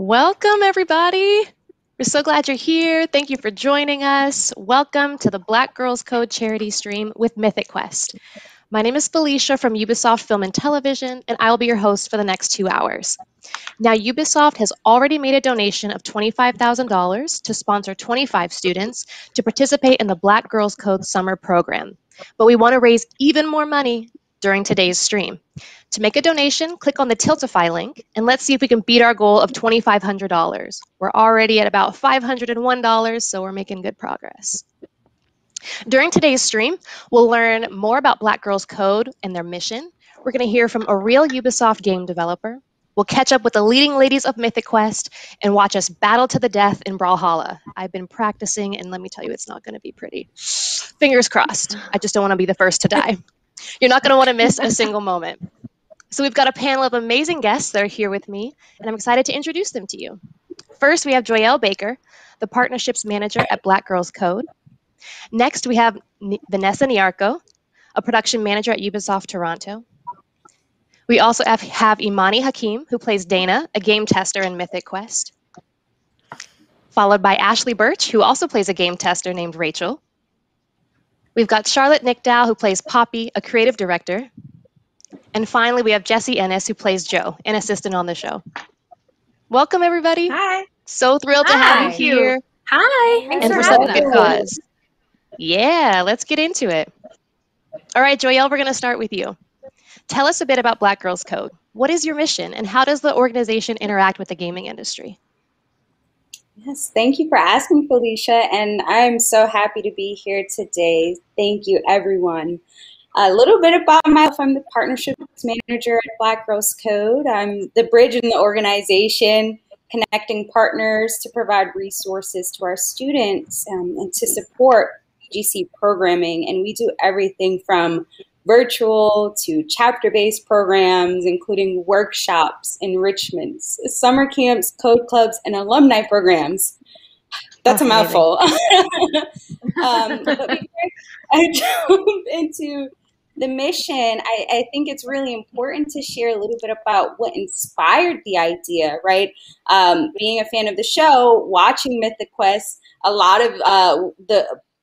Welcome, everybody. We're so glad you're here. Thank you for joining us. Welcome to the Black Girls Code charity stream with Mythic Quest. My name is Felesha from Ubisoft Film and Television, and I will be your host for the next 2 hours. Now, Ubisoft has already made a donation of $25,000 to sponsor 25 students to participate in the Black Girls Code summer program. But we want to raise even more money during today's stream. To make a donation, click on the Tiltify link, and let's see if we can beat our goal of $2,500. We're already at about $501, so we're making good progress. During today's stream, we'll learn more about Black Girls Code and their mission. We're going to hear from a real Ubisoft game developer. We'll catch up with the leading ladies of Mythic Quest and watch us battle to the death in Brawlhalla. I've been practicing, and let me tell you, it's not going to be pretty. Fingers crossed. I just don't want to be the first to die. You're not going to want to miss a single moment. So we've got a panel of amazing guests that are here with me, and I'm excited to introduce them to you. First, we have Joyelle Baker, the Partnerships Manager at Black Girls Code. Next, we have Vanessa Nyarko, a Production Manager at Ubisoft Toronto. We also have Imani Hakim, who plays Dana, a game tester in Mythic Quest. Followed by Ashly Burch, who also plays a game tester named Rachel. We've got Charlotte Nicdao, who plays Poppy, a creative director. And finally, we have Jesse Ennis, who plays Joe, an assistant on the show. Welcome, everybody. Hi. So thrilled to have you here. Hi. Thanks and for such a good cause. Yeah, let's get into it. All right, Joyelle, we're going to start with you. Tell us a bit about Black Girls Code. What is your mission, and how does the organization interact with the gaming industry? Yes, thank you for asking, Felesha, and I'm so happy to be here today. Thank you, everyone. A little bit about myself. I'm the Partnerships Manager at Black Girls Code. I'm the bridge in the organization, connecting partners to provide resources to our students and to support BGC programming. And we do everything from virtual to chapter-based programs, including workshops, enrichments, summer camps, code clubs, and alumni programs. That's a mouthful. But before I jump into the mission, I think it's really important to share a little bit about what inspired the idea, right? Being a fan of the show, watching Mythic Quest, a lot of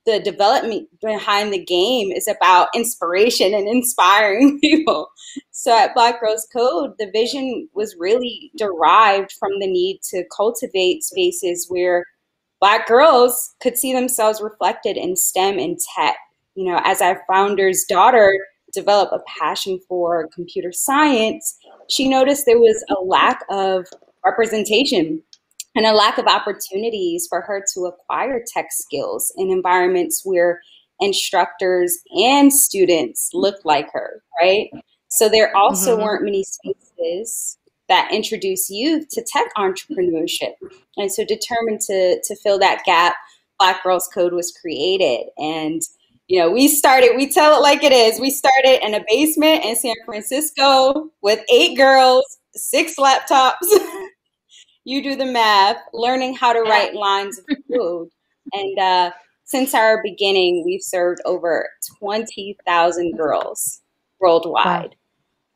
the development behind the game is about inspiration and inspiring people. So at Black Girls Code, the vision was really derived from the need to cultivate spaces where Black girls could see themselves reflected in STEM and tech. You know, as our founder's daughter developed a passion for computer science, she noticed there was a lack of representation and a lack of opportunities for her to acquire tech skills in environments where instructors and students looked like her, right? So there also weren't many spaces that introduce youth to tech entrepreneurship. And so determined to fill that gap, Black Girls Code was created. And you know, we started, we tell it like it is, we started in a basement in San Francisco with 8 girls, 6 laptops. You do the math, learning how to write lines of code. And since our beginning, we've served over 20,000 girls worldwide.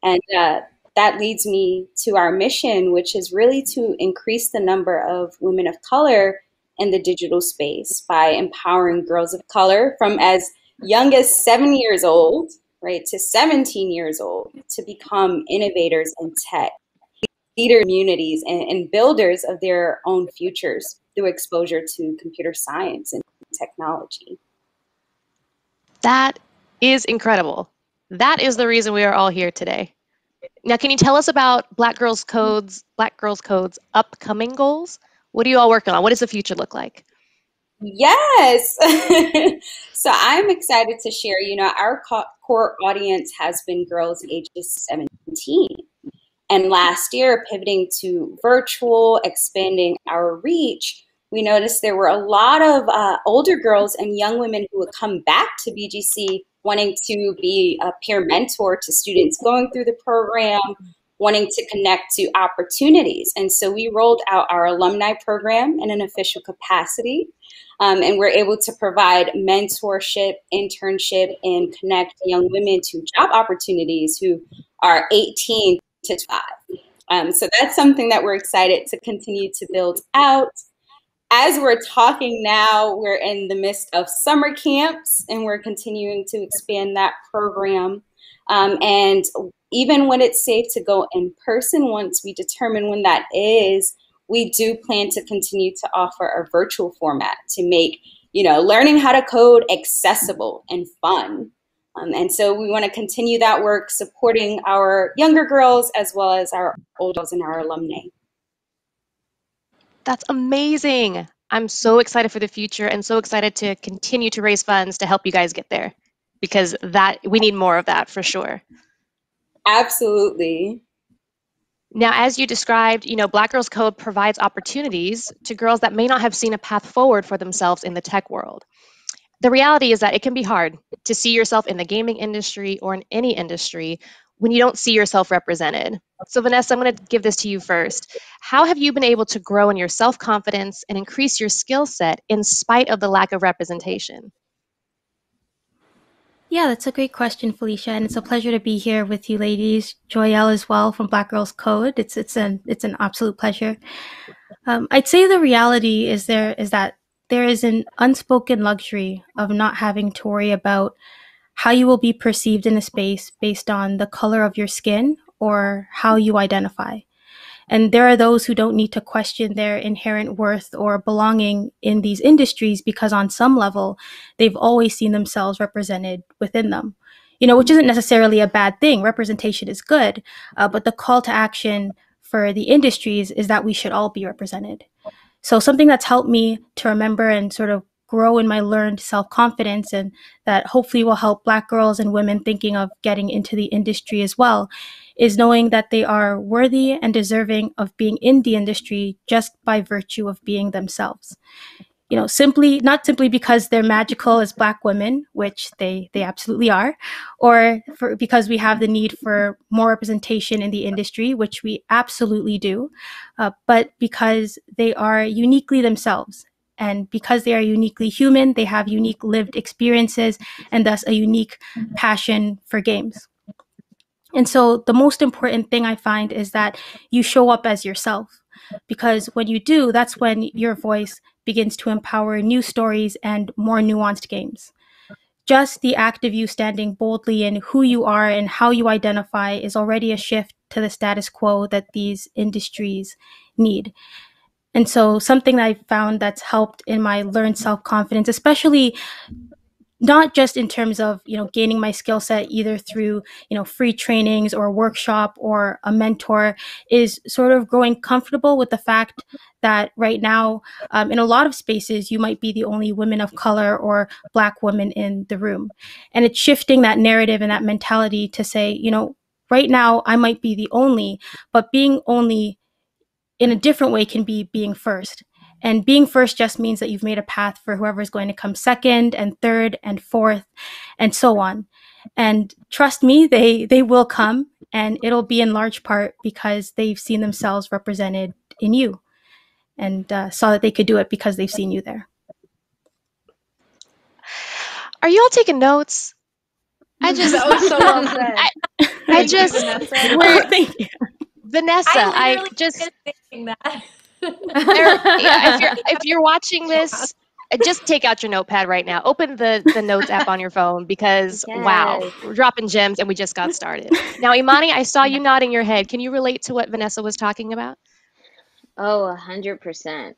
Wow. And that leads me to our mission, which is really to increase the number of women of color in the digital space by empowering girls of color from as young as 7 years old, right, to 17 years old to become innovators in tech, leader communities, and builders of their own futures through exposure to computer science and technology. That is incredible. That is the reason we are all here today. Now, can you tell us about Black Girls Code's upcoming goals? What are you all working on? What does the future look like? Yes. So I'm excited to share, you know, our core audience has been girls ages 17. And last year, pivoting to virtual, expanding our reach, we noticed there were a lot of older girls and young women who would come back to BGC wanting to be a peer mentor to students going through the program, wanting to connect to opportunities. And so we rolled out our alumni program in an official capacity, and we're able to provide mentorship, internship, and connect young women to job opportunities who are 18 to 25. So that's something that we're excited to continue to build out. As we're talking now, we're in the midst of summer camps, and we're continuing to expand that program. And even when it's safe to go in person, once we determine when that is, we do plan to continue to offer a virtual format to make, you know, learning how to code accessible and fun. And so we want to continue that work, supporting our younger girls as well as our old girls and our alumni. That's amazing. I'm so excited for the future and so excited to continue to raise funds to help you guys get there, because that we need more of that for sure. Absolutely. Now, as you described, you know, Black Girls Code provides opportunities to girls that may not have seen a path forward for themselves in the tech world. The reality is that it can be hard to see yourself in the gaming industry or in any industry when you don't see yourself represented. So Vanessa, I'm going to give this to you first. How have you been able to grow in your self-confidence and increase your skill set in spite of the lack of representation? Yeah, that's a great question, Felesha, and it's a pleasure to be here with you ladies. Joyelle as well from Black Girls Code. It's an absolute pleasure. I'd say the reality is that there is an unspoken luxury of not having to worry about how you will be perceived in a space based on the color of your skin or how you identify. And there are those who don't need to question their inherent worth or belonging in these industries because on some level, they've always seen themselves represented within them. You know, which isn't necessarily a bad thing. Representation is good, but the call to action for the industries is that we should all be represented. So something that's helped me to remember and sort of grow in my learned self-confidence, and that hopefully will help Black girls and women thinking of getting into the industry as well, is knowing that they are worthy and deserving of being in the industry just by virtue of being themselves. You know, simply, not simply because they're magical as Black women, which they absolutely are, or because we have the need for more representation in the industry, which we absolutely do, but because they are uniquely themselves. And because they are uniquely human, they have unique lived experiences and thus a unique passion for games. And so the most important thing I find is that you show up as yourself, because when you do, that's when your voice begins to empower new stories and more nuanced games. Just the act of you standing boldly in who you are and how you identify is already a shift to the status quo that these industries need. And so something that I found that's helped in my learned self-confidence, especially not just in terms of, you know, gaining my skill set either through, you know, free trainings or a workshop or a mentor, is sort of growing comfortable with the fact that right now in a lot of spaces, you might be the only women of color or Black woman in the room. And it's shifting that narrative and that mentality to say, you know, right now I might be the only, but being only in a different way can be being first. And being first just means that you've made a path for whoever is going to come second and third and fourth and so on. And trust me, they will come, and it'll be in large part because they've seen themselves represented in you and saw that they could do it because they've seen you there. Are you all taking notes? I just, that was so well said. I just, thank you. Vanessa, I just thinking that. Yeah, if you're watching this, just take out your notepad right now. Open the notes app on your phone, because yes. Wow, we're dropping gems and we just got started. Now, Imani, I saw you nodding your head. Can you relate to what Vanessa was talking about? Oh, 100%.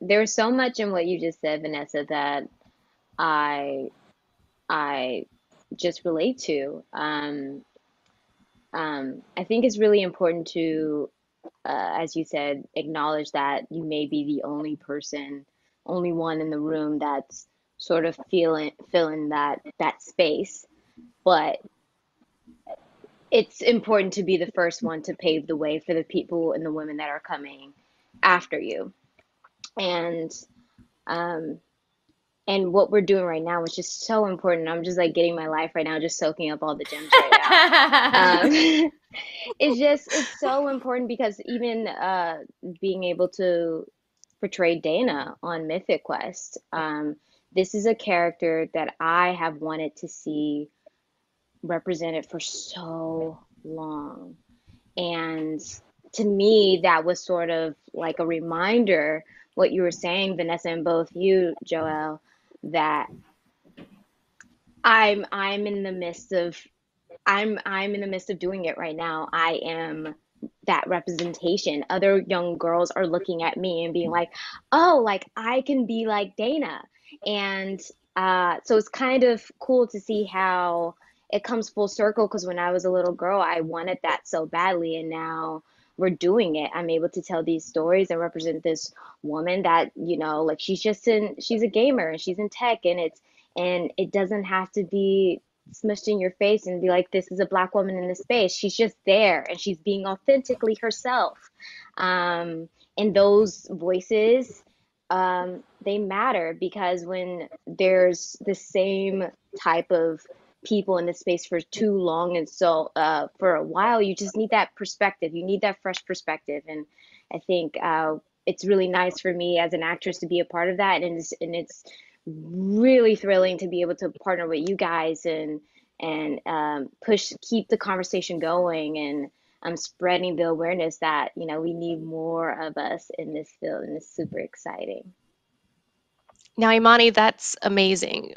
There was so much in what you just said, Vanessa, that I just relate to. I think it's really important to, as you said, acknowledge that you may be the only person, only one in the room that's sort of filling that space. But it's important to be the first one to pave the way for the people and the women that are coming after you. And what we're doing right now is just so important. I'm just like getting my life right now, just soaking up all the gems right now. It's so important, because even being able to portray Dana on Mythic Quest, this is a character that I have wanted to see represented for so long. And to me, that was sort of like a reminder, what you were saying, Vanessa, and both you, Joyelle, that I'm in the midst of doing it right now. I am that representation. Other young girls are looking at me and being like, oh, like I can be like Dana. And so it's kind of cool to see how it comes full circle, because when I was a little girl, I wanted that so badly, and now we're doing it. I'm able to tell these stories and represent this woman that, you know, like she's a gamer and she's in tech, and it doesn't have to be smushed in your face and be like, this is a Black woman in this space. She's just there and she's being authentically herself. And those voices, they matter, because when there's the same type of people in the space for too long and so for a while, you just need that perspective. You need that fresh perspective. And I think it's really nice for me as an actress to be a part of that, and it's really thrilling to be able to partner with you guys and keep the conversation going, and I'm spreading the awareness that, you know, we need more of us in this field, and it's super exciting. Now, Imani, that's amazing.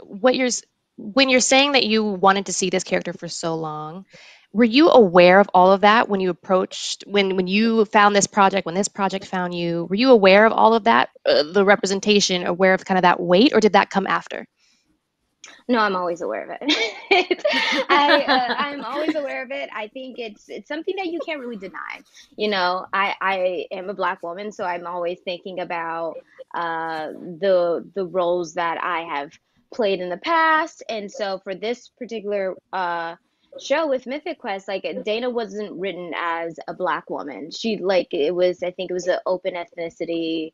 When you're saying that you wanted to see this character for so long, were you aware of all of that when you approached, when you found this project, when this project found you? Were you aware of all of that, the representation, aware of kind of that weight, or did that come after? No, I'm always aware of it. I'm always aware of it. I think it's something that you can't really deny. You know, I am a Black woman, so I'm always thinking about the roles that I have played in the past. And so for this particular show with Mythic Quest, like, Dana wasn't written as a Black woman. I think it was an open ethnicity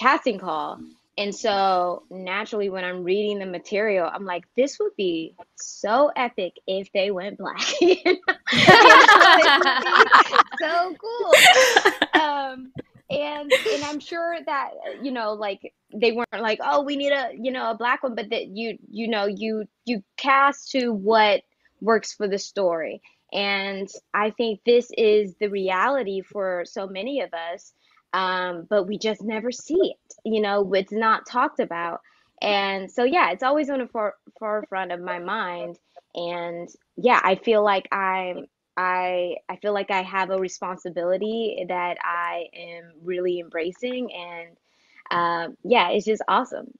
casting call. And so naturally, when I'm reading the material, I'm like, this would be so epic if they went Black. You know? It would be so cool. And I'm sure that, you know, like, they weren't like, oh, we need a, you know, a Black one, but that you cast to what works for the story. And I think this is the reality for so many of us. But we just never see it, you know, it's not talked about. And so, yeah, it's always on the forefront of my mind. And yeah, I feel like I have a responsibility that I am really embracing. And yeah, it's just awesome.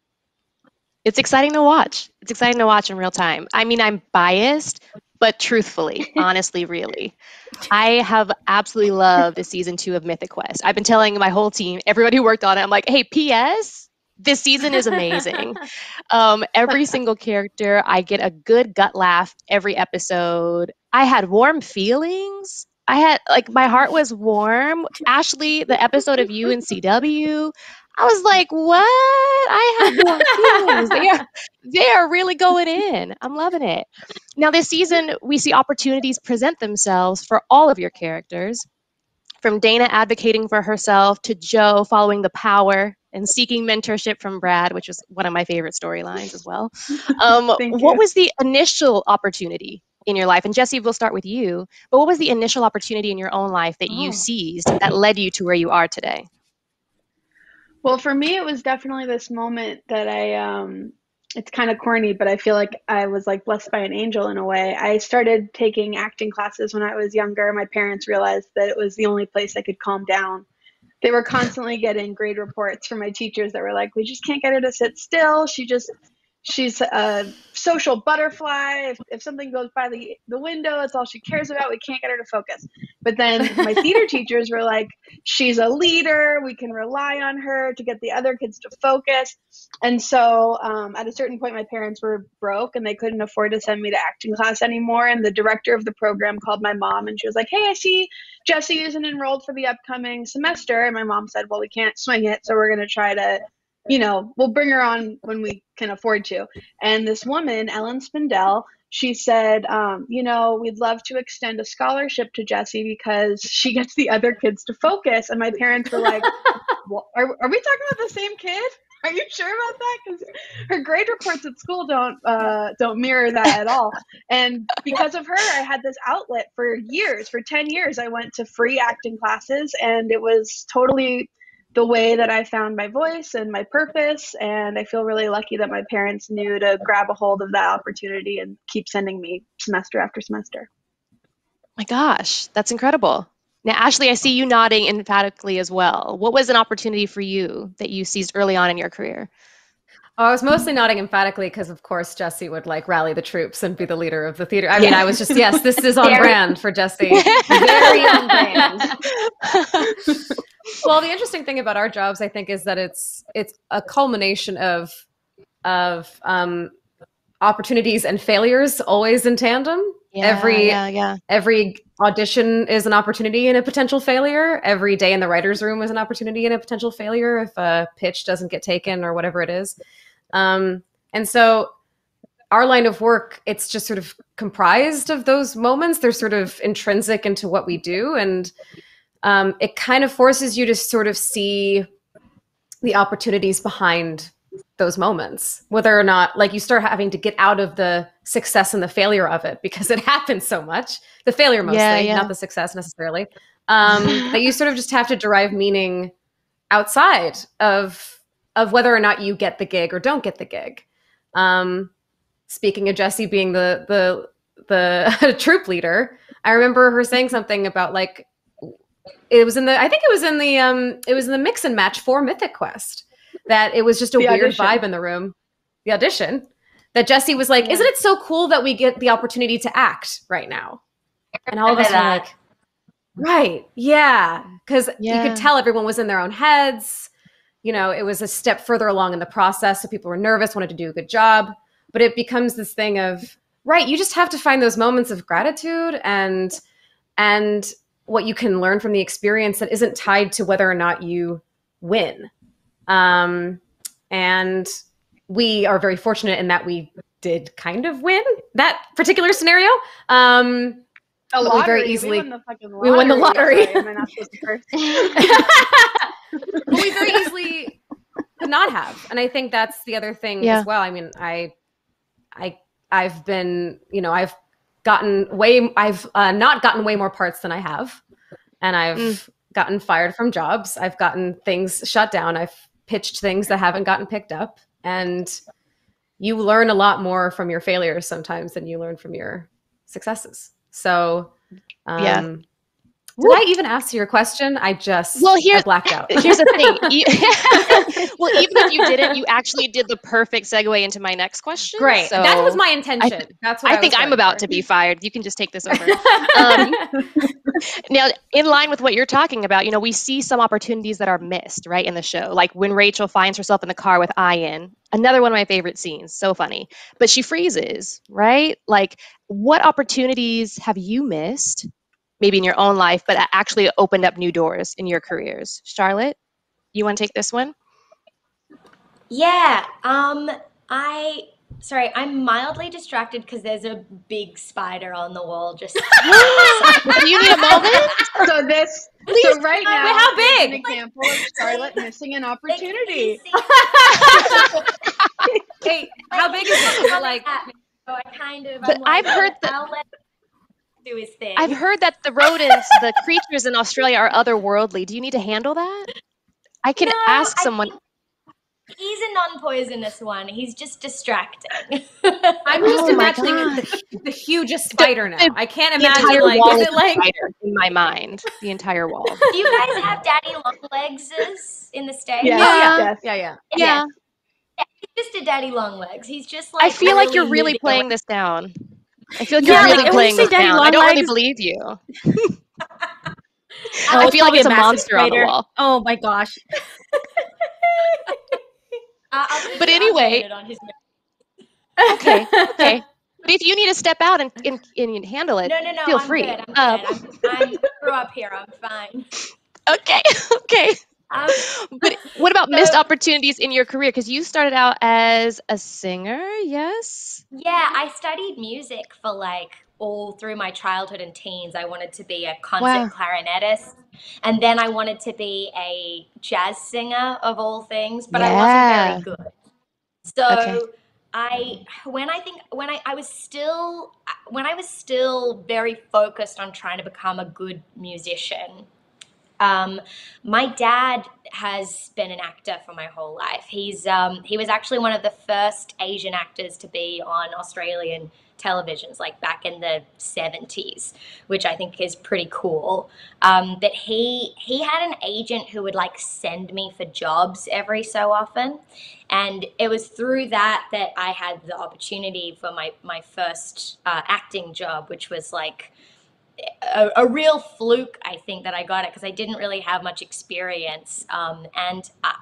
It's exciting to watch. It's exciting to watch in real time. I mean, I'm biased, but truthfully, honestly, really, I have absolutely loved the season 2 of Mythic Quest. I've been telling my whole team, everybody who worked on it, I'm like, hey, P.S., this season is amazing. Every single character, I get a good gut laugh every episode. I had warm feelings. I had, like, my heart was warm. Ashly, the episode of you and CW, I was like, what? I had warm feelings. They are really going in. I'm loving it. Now, this season, we see opportunities present themselves for all of your characters, from Dana advocating for herself to Joe following the power and seeking mentorship from Brad, which was one of my favorite storylines as well. What was the initial opportunity in your life? And Jesse, we'll start with you. But what was the initial opportunity in your own life that you seized that led you to where you are today? Well, for me, it was definitely this moment that it's kind of corny, but I feel like I was like blessed by an angel in a way. I started taking acting classes when I was younger. My parents realized that it was the only place I could calm down. They were constantly getting grade reports from my teachers that were like, we just can't get her to sit still. She's a social butterfly. If something goes by the window, that's all she cares about. We can't get her to focus. But then my theater teachers were like, she's a leader. We can rely on her to get the other kids to focus. And so at a certain point, my parents were broke and they couldn't afford to send me to acting class anymore. And the director of the program called my mom and she was like, hey, I see Jesse isn't enrolled for the upcoming semester. And my mom said, well, we can't swing it. So we're going to try to, you know, we'll bring her on when we can afford to. And this woman, Ellen Spindell, she said, you know, we'd love to extend a scholarship to Jesse because she gets the other kids to focus. And my parents were like, well, are we talking about the same kid? Are you sure about that? Because her grade reports at school don't mirror that at all. And because of her, I had this outlet for years. For 10 years, I went to free acting classes, and it was totally the way that I found my voice and my purpose. And I feel really lucky that my parents knew to grab a hold of that opportunity and keep sending me semester after semester. My gosh, that's incredible. Now, Ashly, I see you nodding emphatically as well. What was an opportunity for you that you seized early on in your career? Oh, I was mostly nodding emphatically because, of course, Jesse would like rally the troops and be the leader of the theater. I mean, I was just, yes, this is on brand for Jesse. Very on brand. Well, the interesting thing about our jobs, I think, is that it's a culmination of opportunities and failures always in tandem. Yeah, every audition is an opportunity and a potential failure. Every day in the writer's room is an opportunity and a potential failure if a pitch doesn't get taken or whatever it is. And so our line of work, it's just sort of comprised of those moments. They're sort of intrinsic into what we do. And it kind of forces you to sort of see the opportunities behind those moments, whether or not, like, you start having to get out of the success and the failure of it because it happens so much, the failure mostly, not the success necessarily, that you sort of just have to derive meaning outside of whether or not you get the gig or don't get the gig. Speaking of Jesse being the troop leader, I remember her saying something about, like, it was in the, I think it was in the mix and match for Mythic Quest, that it was just a weird vibe in the room, the audition, that Jesse was like, isn't it so cool that we get the opportunity to act right now? And all of us were like, right, yeah. Because you could tell everyone was in their own heads. You know, it was a step further along in the process, so people were nervous, wanted to do a good job. But it becomes this thing of, right, you just have to find those moments of gratitude and what you can learn from the experience that isn't tied to whether or not you win. And we are very fortunate in that we did kind of win that particular scenario. Lottery, we very easily won the fucking lottery. We won the lottery. Sorry, am I not supposed to curse? But we very easily could not have. And I think that's the other thing as well. I mean, I've been, you know, I've gotten way, I've not gotten way more parts than I have, and I've gotten fired from jobs. I've gotten things shut down. I've pitched things that haven't gotten picked up, and you learn a lot more from your failures sometimes than you learn from your successes. So did I even answer your question? I just I blacked out. Here's the thing. Well, even if you didn't, you actually did the perfect segue into my next question. Great. So that was my intention. That's what I think I'm about to be fired. You can just take this over. Now, in line with what you're talking about, you know, we see some opportunities that are missed, right, in the show. Like when Rachel finds herself in the car with Ian, another one of my favorite scenes, so funny. But she freezes, right? Like, what opportunities have you missed, maybe in your own life, but actually opened up new doors in your careers? Charlotte, you want to take this one? Yeah, sorry, I'm mildly distracted because there's a big spider on the wall. Just do you need a moment? So this, please, so right now, how big? An example of Charlotte missing an opportunity. Hey, how big is it? Like, so I kind of. But I've heard that. Do his thing. I've heard that the rodents, the creatures in Australia, are otherworldly. Do you need to handle that? I can ask someone. He's a non-poisonous one. He's just distracting. I'm just imagining the hugest spider now. I can't imagine, like, is it like in my mind the entire wall? Do you guys have daddy long legs in the States? Yeah. He's just a daddy long legs. He's just like. I feel like you're really playing this down. I feel like you're really playing this down. I don't really believe you. I feel like it's a monster on the wall. Oh my gosh. But anyway, okay. But if you need to step out and handle it, feel free. No, I'm good. I grew up here. I'm fine. Okay. But what about missed opportunities in your career? Because you started out as a singer, yes? Yeah, I studied music for like all through my childhood and teens, I wanted to be a concert clarinetist. And then I wanted to be a jazz singer of all things, but I wasn't very good. So when I was still very focused on trying to become a good musician, my dad has been an actor for my whole life. He's he was actually one of the first Asian actors to be on Australian televisions, like back in the 70s, which I think is pretty cool. But he had an agent who would like send me for jobs every so often, and it was through that I had the opportunity for my first acting job, which was like a real fluke, I think, that I got it, because I didn't really have much experience.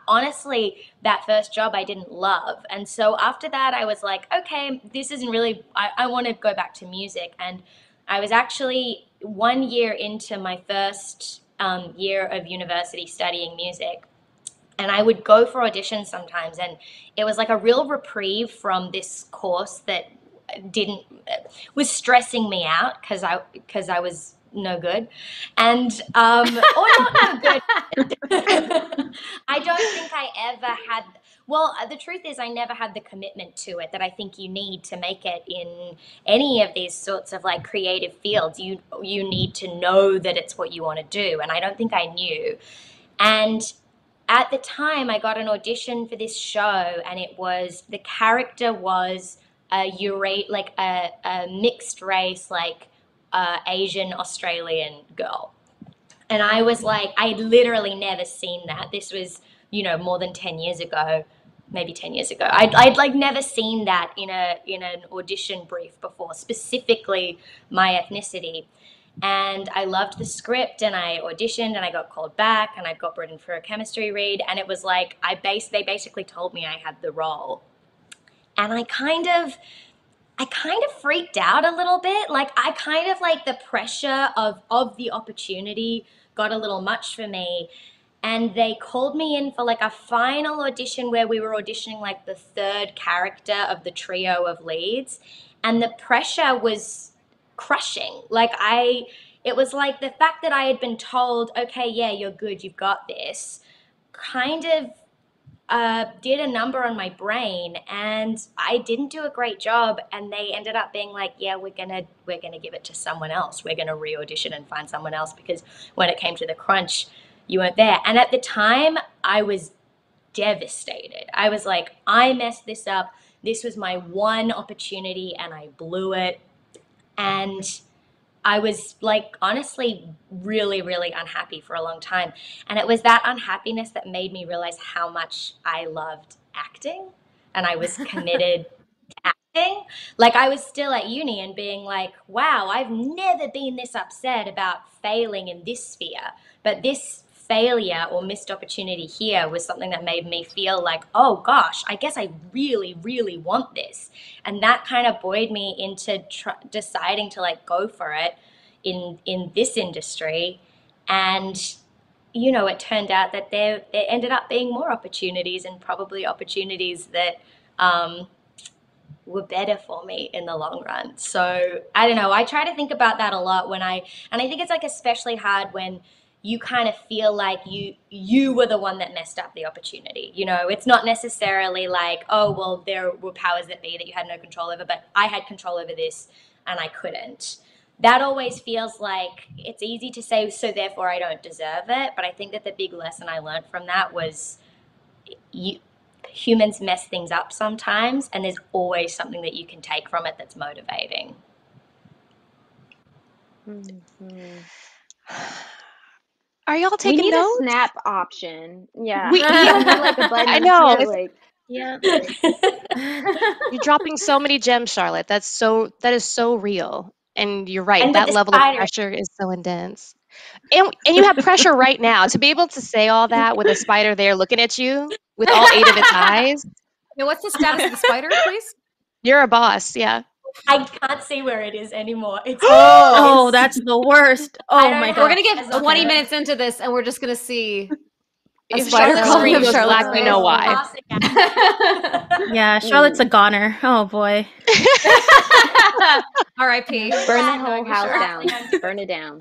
Honestly, that first job I didn't love. And so after that, I was like, okay, this isn't really, I want to go back to music. And I was actually 1 year into my first year of university studying music. And I would go for auditions sometimes. And it was like a real reprieve from this course that was stressing me out because I was no good, and or not no good. I don't think I ever had. Well, the truth is, I never had the commitment to it that I think you need to make it in any of these sorts of like creative fields. You need to know that it's what you want to do, and I don't think I knew. And at the time, I got an audition for this show, and it was the character was a mixed race, like Asian Australian girl. And I was like, I'd literally never seen that. This was, more than 10 years ago, maybe 10 years ago. I'd like never seen that in an audition brief before, specifically my ethnicity. And I loved the script, and I auditioned, and I got called back, and I got brought in for a chemistry read. And it was like, they basically told me I had the role. And I kind of freaked out a little bit. Like I kind of like the pressure of the opportunity got a little much for me. And they called me in for like a final audition where we were auditioning like the third character of the trio of leads. And the pressure was crushing. Like it was like the fact that I had been told, okay, yeah, you're good, you've got this, kind of did a number on my brain, and I didn't do a great job, and they ended up being like, yeah, we're gonna give it to someone else. We're gonna re-audition and find someone else, because when it came to the crunch, you weren't there. And at the time, I was devastated. I was like, I messed this up. This was my one opportunity and I blew it. And I was like, honestly, really, really unhappy for a long time. And it was that unhappiness that made me realize how much I loved acting, and I was committed to acting. Like I was still at uni and being like, wow, I've never been this upset about failing in this sphere. But this failure or missed opportunity here was something that made me feel like, oh gosh, I guess I really, really want this. And that kind of buoyed me into deciding to like go for it in this industry. And, it turned out that there ended up being more opportunities, and probably opportunities that were better for me in the long run. So I don't know, I try to think about that a lot and I think it's like especially hard when you kind of feel like you were the one that messed up the opportunity. It's not necessarily like, oh, well, there were powers that be that you had no control over, but I had control over this and I couldn't. That always feels like it's easy to say, so therefore I don't deserve it. But I think that the big lesson I learned from that was humans mess things up sometimes, and there's always something that you can take from it that's motivating. Mm-hmm. Are y'all taking notes? We need a snap option. Yeah. I know. Yeah. You're dropping so many gems, Charlotte. That is so real. And you're right. And that level of pressure is so intense. And you have pressure right now to be able to say all that with a spider there looking at you with all 8 of its eyes. Now, what's the status of the spider, please? You're a boss. Yeah. I can't see where it is anymore. It's oh, that's the worst. Oh my God. We're going to get 20 minutes into this, and we're just going to see if Charlotte screams, Charlotte, we know why. Yeah, Charlotte's a goner. Oh boy. R.I.P. Burn the whole house down. Burn it down.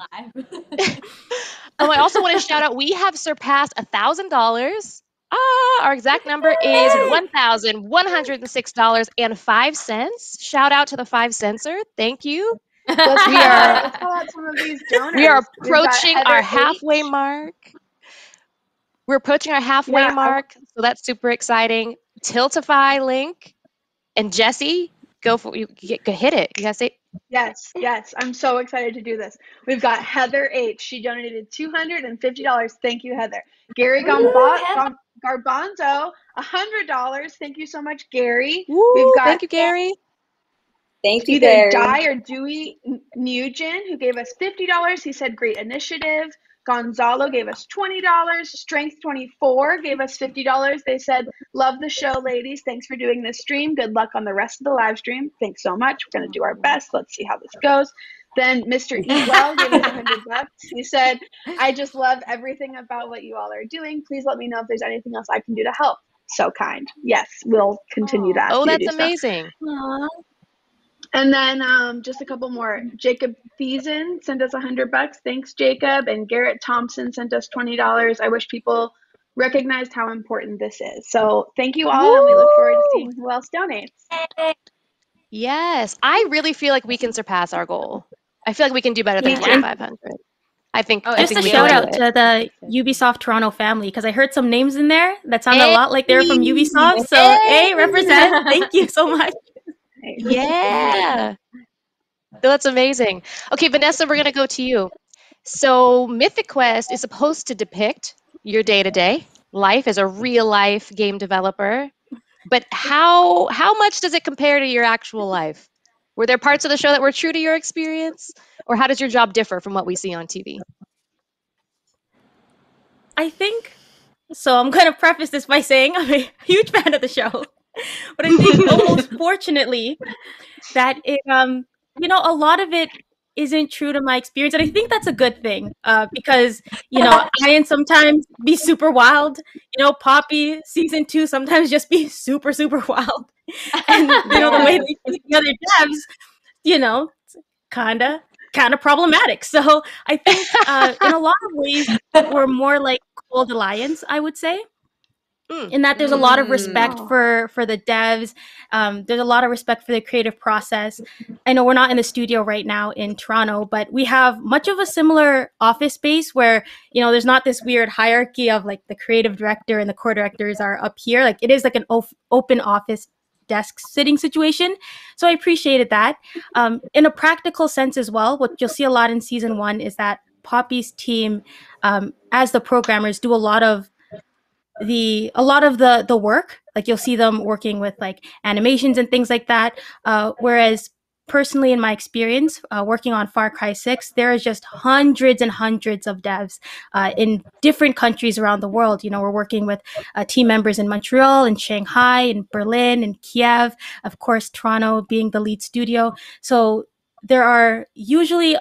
Oh, I also want to shout out, we have surpassed $1,000. Ah, our exact number is $1,106.05. Shout out to the 5 Censor. Thank you. We are approaching our halfway mark. We're approaching our halfway mark, so that's super exciting. Tiltify link, and Jesse, go hit it. You guys say yes. I'm so excited to do this. We've got Heather H. She donated $250. Thank you, Heather. Gary Garbanzo, $100. Thank you so much, Gary. Ooh, we've got thank you, Gary. Thank you, Gary. Di or Dewey Nugent, who gave us $50. He said, great initiative. Gonzalo gave us $20. Strength24 gave us $50. They said, love the show, ladies. Thanks for doing this stream. Good luck on the rest of the live stream. Thanks so much. We're going to do our best. Let's see how this goes. Then Mr. Ewell gave us $100. He said, I just love everything about what you all are doing. Please let me know if there's anything else I can do to help. So kind. Yes, we'll continue that. Oh, that's amazing. Aww. And then just a couple more. Jacob Thiessen sent us $100. Thanks, Jacob. And Garrett Thompson sent us $20. I wish people recognized how important this is. So thank you all, and we look forward to seeing who else donates. Yes, I really feel like we can surpass our goal. I feel like we can do better than 2,500. I think. Oh, just a shout out to the Ubisoft Toronto family, because I heard some names in there that sounded a lot like they were from Ubisoft. So, hey, represent. Thank you so much. Yeah, that's amazing. Okay, Vanessa, we're gonna go to you. So Mythic Quest is supposed to depict your day-to-day life as a real-life game developer, but how much does it compare to your actual life? Were there parts of the show that were true to your experience, or how does your job differ from what we see on TV? I think so. I'm gonna preface this by saying I'm a huge fan of the show. But I think almost fortunately that it, you know, a lot of it isn't true to my experience. And I think that's a good thing because, you know, I can sometimes be super wild, you know, Poppy season 2 sometimes just be super, super wild. And, you know, the way they treat the other devs, you know, kind of problematic. So I think in a lot of ways we're more like Cold Alliance, I would say. In that there's a lot of respect for the devs. There's a lot of respect for the creative process. I know we're not in the studio right now in Toronto, but we have much of a similar office space where, you know, there's not this weird hierarchy of like the creative director and the core directors are up here. Like it is like an open office desk sitting situation. So I appreciated that. In a practical sense as well, what you'll see a lot in season 1 is that Poppy's team, as the programmers, do a lot of the work. Like you'll see them working with like animations and things like that, whereas personally in my experience working on Far Cry 6, there is just hundreds and hundreds of devs in different countries around the world. You know, we're working with team members in Montreal and Shanghai and Berlin and Kiev, of course Toronto being the lead studio. So there are usually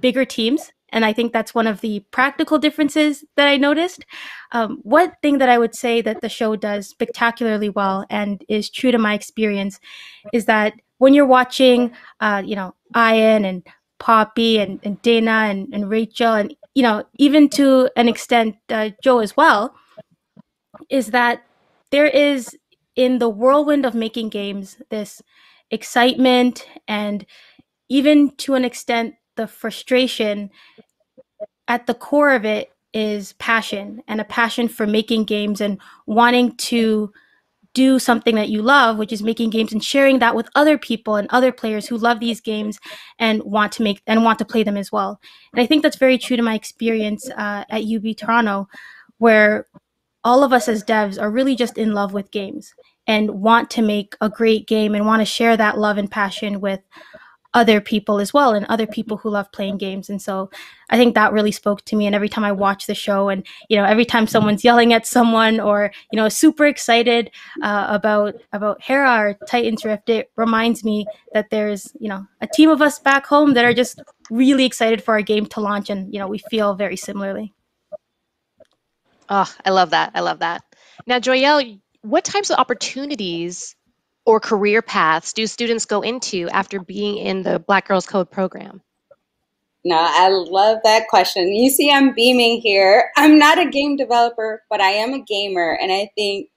bigger teams. And I think that's one of the practical differences that I noticed. One thing that I would say that the show does spectacularly well and is true to my experience is that when you're watching, you know, Ian and Poppy and Dana and Rachel and, you know, even to an extent, Joe as well, is that there is in the whirlwind of making games this excitement and even to an extent, the frustration. At the core of it is passion, and a passion for making games and wanting to do something that you love, which is making games and sharing that with other people and other players who love these games and want to play them as well. And I think that's very true to my experience at UB Toronto, where all of us as devs are really just in love with games and want to make a great game and want to share that love and passion with other people as well and other people who love playing games. And so I think that really spoke to me. And every time I watch the show and, you know, every time someone's yelling at someone or, you know, super excited about Hera or Titan's Rift, it reminds me that there's, you know, a team of us back home that are just really excited for our game to launch. And, you know, we feel very similarly. Oh, I love that. I love that. Now, Joyelle, what types of opportunities or career paths do students go into after being in the Black Girls Code program? No, I love that question. You see, I'm beaming here. I'm not a game developer, but I am a gamer. And I think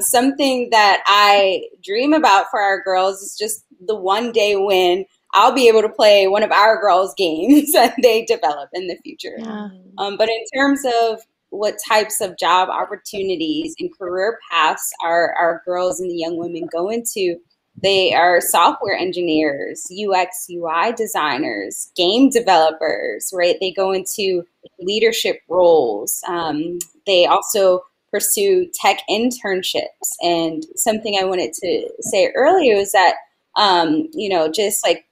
something that I dream about for our girls is just the one day when I'll be able to play one of our girls' games that they develop in the future. Yeah. But in terms of what types of job opportunities and career paths our girls and the young women go into, they are software engineers, UX, UI designers, game developers, right? They go into leadership roles. They also pursue tech internships. And something I wanted to say earlier is that, you know, just like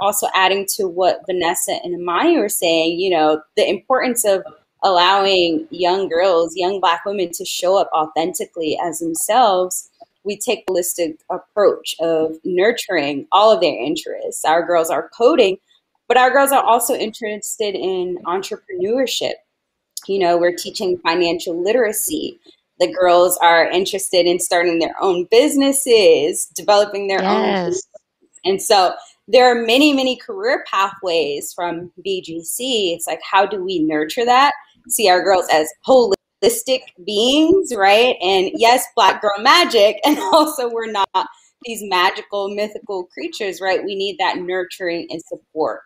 also adding to what Vanessa and Imani were saying, you know, the importance of allowing young girls, young Black women to show up authentically as themselves. We take a holistic approach of nurturing all of their interests. Our girls are coding, but our girls are also interested in entrepreneurship. You know, we're teaching financial literacy. The girls are interested in starting their own businesses, developing their own businesses. And so there are many, many career pathways from BGC. It's like, how do we nurture that? See our girls as holistic. Holistic beings, right? And yes, Black girl magic, and also we're not these magical, mythical creatures, right? We need that nurturing and support.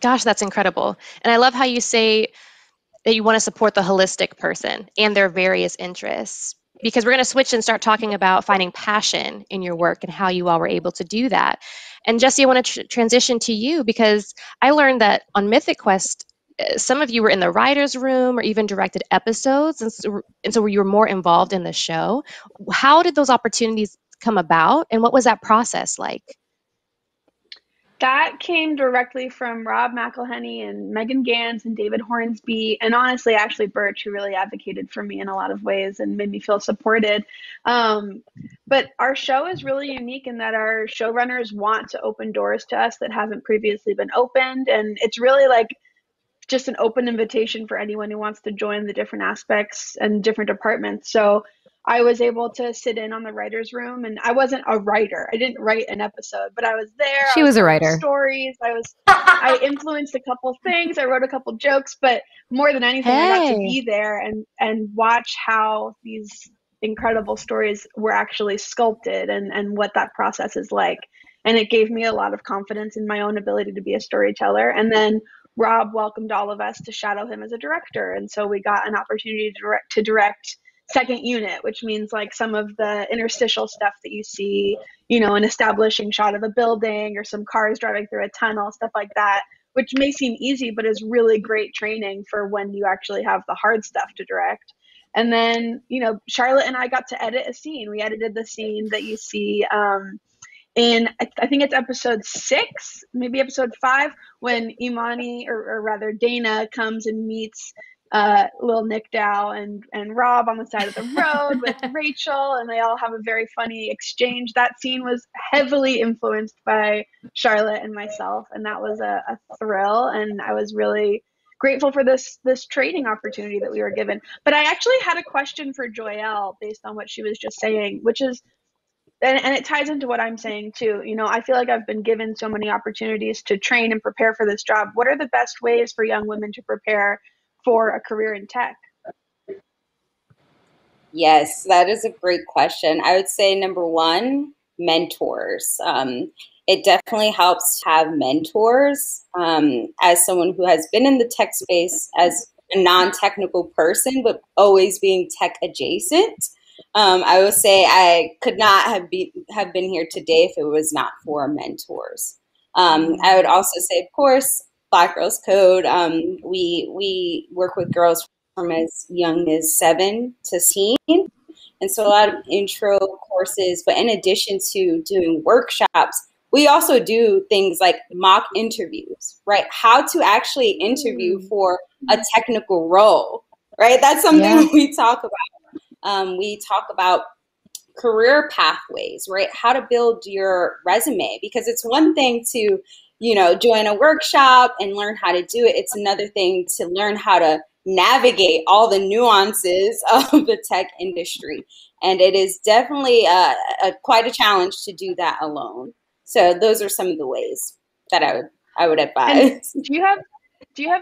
Gosh, that's incredible. And I love how you say that you want to support the holistic person and their various interests, because we're going to switch and start talking about finding passion in your work and how you all were able to do that. And Jesse, I want to transition to you, because I learned that on Mythic Quest, some of you were in the writer's room or even directed episodes, and so you were more involved in the show. How did those opportunities come about, and what was that process like? That came directly from Rob McElhenney and Megan Gans and David Hornsby, and honestly, Ashly Burch, who really advocated for me in a lot of ways and made me feel supported. But our show is really unique in that our showrunners want to open doors to us that haven't previously been opened, and it's really like just an open invitation for anyone who wants to join the different aspects and different departments. So I was able to sit in on the writer's room, and I wasn't a writer. I didn't write an episode, but I was there. She was a writer. Stories. I influenced a couple things. I wrote a couple jokes, but more than anything, I got to be there and watch how these incredible stories were actually sculpted and what that process is like. And it gave me a lot of confidence in my own ability to be a storyteller. And then Rob welcomed all of us to shadow him as a director. And so we got an opportunity to direct second unit, which means like some of the interstitial stuff that you see, you know, an establishing shot of a building or some cars driving through a tunnel, stuff like that, which may seem easy, but is really great training for when you actually have the hard stuff to direct. And then, you know, Charlotte and I got to edit a scene. We edited the scene that you see, in, I think it's episode 6, maybe episode 5, when Imani, or rather Dana, comes and meets Lil Nicdao and Rob on the side of the road with Rachel, and they all have a very funny exchange. That scene was heavily influenced by Charlotte and myself, and that was a thrill, and I was really grateful for this training opportunity that we were given. But I actually had a question for Joyelle based on what she was just saying, which is, and it ties into what I'm saying too. You know, I feel like I've been given so many opportunities to train and prepare for this job. What are the best ways for young women to prepare for a career in tech? Yes, that is a great question. I would say number 1, mentors. It definitely helps to have mentors. As someone who has been in the tech space as a non-technical person, but always being tech adjacent, I will say I could not have been here today if it was not for mentors. I would also say, of course, Black Girls Code. We work with girls from as young as 7 to 16, and so a lot of intro courses. But in addition to doing workshops, we also do things like mock interviews, right? How to actually interview for a technical role, right? That's something we talk about. We talk about career pathways, right? How to build your resume, because it's one thing to, you know, join a workshop and learn how to do it. It's another thing to learn how to navigate all the nuances of the tech industry. And it is definitely quite a challenge to do that alone. So those are some of the ways that I would advise. And do you have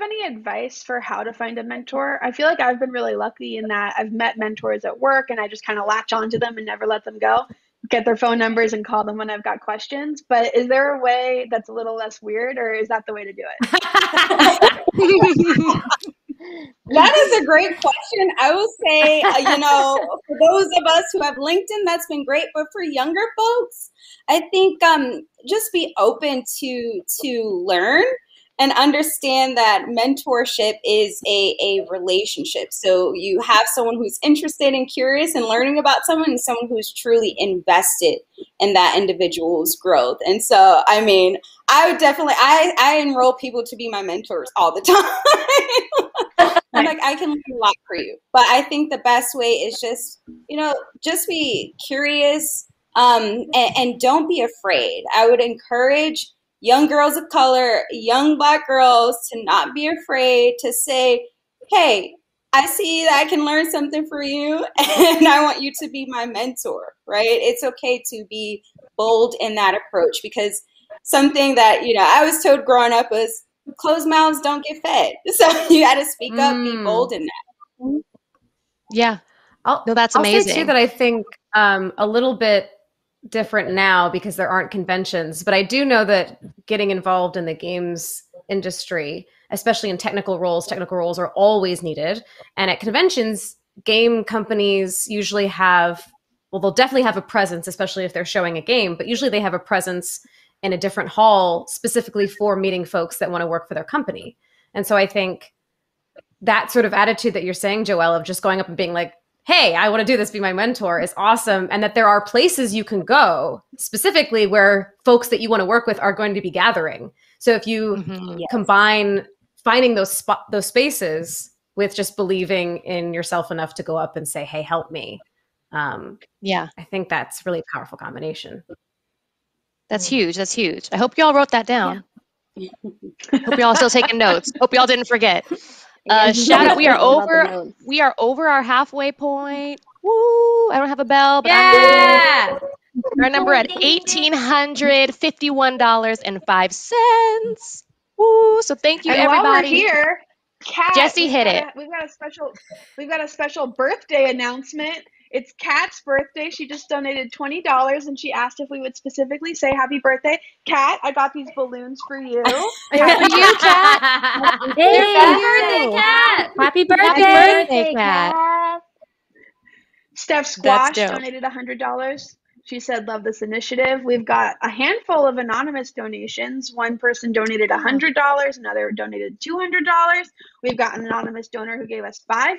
any advice for how to find a mentor? I feel like I've been really lucky in that I've met mentors at work and I just kind of latch onto them and never let them go, get their phone numbers and call them when I've got questions. But is there a way that's a little less weird, or is that the way to do it? That is a great question. I will say, for those of us who have LinkedIn, that's been great. But for younger folks, I think just be open to learn and understand that mentorship is a relationship. So you have someone who's interested and curious and learning about someone, and someone who's truly invested in that individual's growth. And so, I mean, I would definitely, I enroll people to be my mentors all the time. I'm like, I can learn a lot for you. But I think the best way is just, just be curious and don't be afraid. I would encourage young girls of color, young Black girls, to not be afraid to say, hey, I see that I can learn something from you and I want you to be my mentor, right? It's okay to be bold in that approach, because something that, I was told growing up was closed mouths don't get fed. So you got to speak up, be bold in that. Yeah. That's amazing. I'll say too that I think a little bit different now because there aren't conventions, but I do know that getting involved in the games industry, especially in technical roles are always needed. And at conventions, game companies usually have, they'll definitely have a presence, especially if they're showing a game, but usually they have a presence in a different hall specifically for meeting folks that want to work for their company. And so I think that sort of attitude that you're saying, Joyelle, of just going up and being like, hey, I want to do this, be my mentor, is awesome. And that there are places you can go specifically where folks that you want to work with are going to be gathering. So if you combine finding those spaces with just believing in yourself enough to go up and say, hey, help me. I think that's really a powerful combination. That's huge. That's huge. I hope you all wrote that down. Yeah. Hope you all still taking notes. Hope you all didn't forget. Shout out! We are over our halfway point. Woo! I don't have a bell, but yeah, our number at $1,851.05. Woo! So thank you, everybody. While we're here, Kat, Jesse hit it. We've got a special birthday announcement. It's Kat's birthday. She just donated $20, and she asked if we would specifically say happy birthday. Kat, I got these balloons for you. Happy you, Kat. Happy birthday, Kat. Happy birthday, Kat. Steph Squash donated $100. She said, love this initiative. We've got a handful of anonymous donations. One person donated $100, another donated $200. We've got an anonymous donor who gave us $5.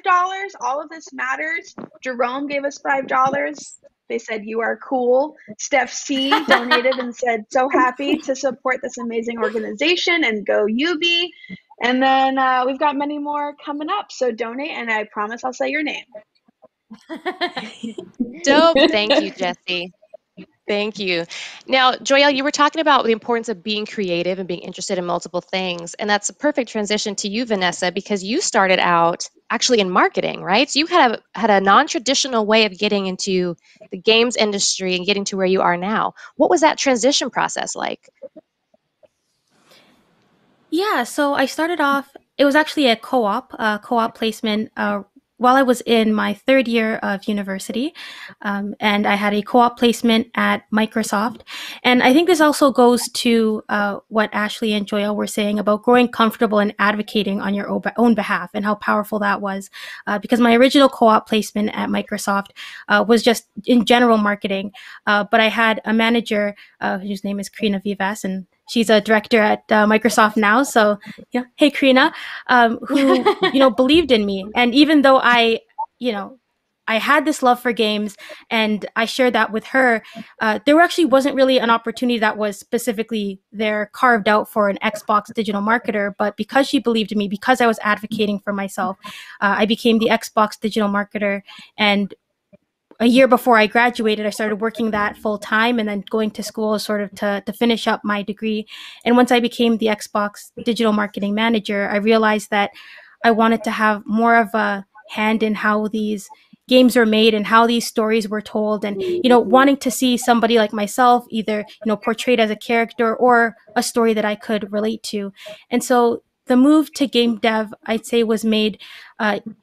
All of this matters. Jerome gave us $5. They said, you are cool. Steph C donated and said, so happy to support this amazing organization and go UB. And then we've got many more coming up. So donate, and I promise I'll say your name. Dope. Thank you, Jesse. Thank you. Now, Joyelle, you were talking about the importance of being creative and being interested in multiple things. And that's a perfect transition to you, Vanessa, because you started out actually in marketing, right? So you had a non-traditional way of getting into the games industry and getting to where you are now. What was that transition process like? Yeah, so I started off, it was actually a co-op placement while I was in my third year of university, and I had a co-op placement at Microsoft. And I think this also goes to what Ashly and Joyelle were saying about growing comfortable and advocating on your own behalf and how powerful that was. Because my original co-op placement at Microsoft was just in general marketing, but I had a manager whose name is Karina Vives, and she's a director at Microsoft now, so hey Karina, who believed in me. And even though I had this love for games and I shared that with her, there actually wasn't really an opportunity that was specifically there carved out for an Xbox digital marketer. But because she believed in me, because I was advocating for myself, I became the Xbox digital marketer. And a year before I graduated, I started working that full time and then going to school sort of to finish up my degree. And once I became the Xbox digital marketing manager, I realized that I wanted to have more of a hand in how these games are made and how these stories were told, and, you know, wanting to see somebody like myself either, you know, portrayed as a character or a story that I could relate to. And so the move to game dev, I'd say, was made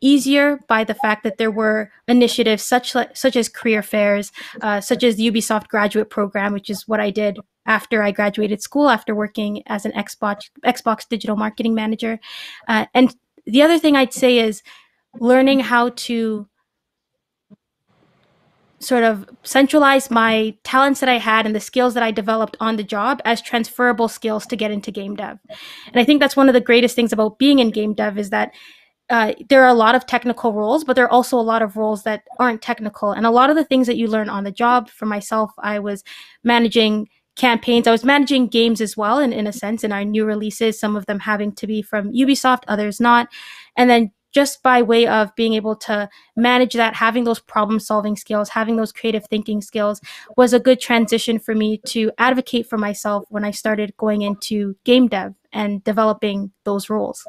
easier by the fact that there were initiatives such as career fairs, such as the Ubisoft graduate program, which is what I did after I graduated school, after working as an Xbox digital marketing manager. And the other thing I'd say is learning how to sort of centralize my talents that I had and the skills that I developed on the job as transferable skills to get into game dev. And I think that's one of the greatest things about being in game dev, is that there are a lot of technical roles, but there are also a lot of roles that aren't technical. And a lot of the things that you learn on the job, for myself, I was managing campaigns. I was managing games as well, in a sense, in our new releases, some of them having to be from Ubisoft, others not. And then just by way of being able to manage that, having those problem-solving skills, having those creative thinking skills was a good transition for me to advocate for myself when I started going into game dev and developing those roles.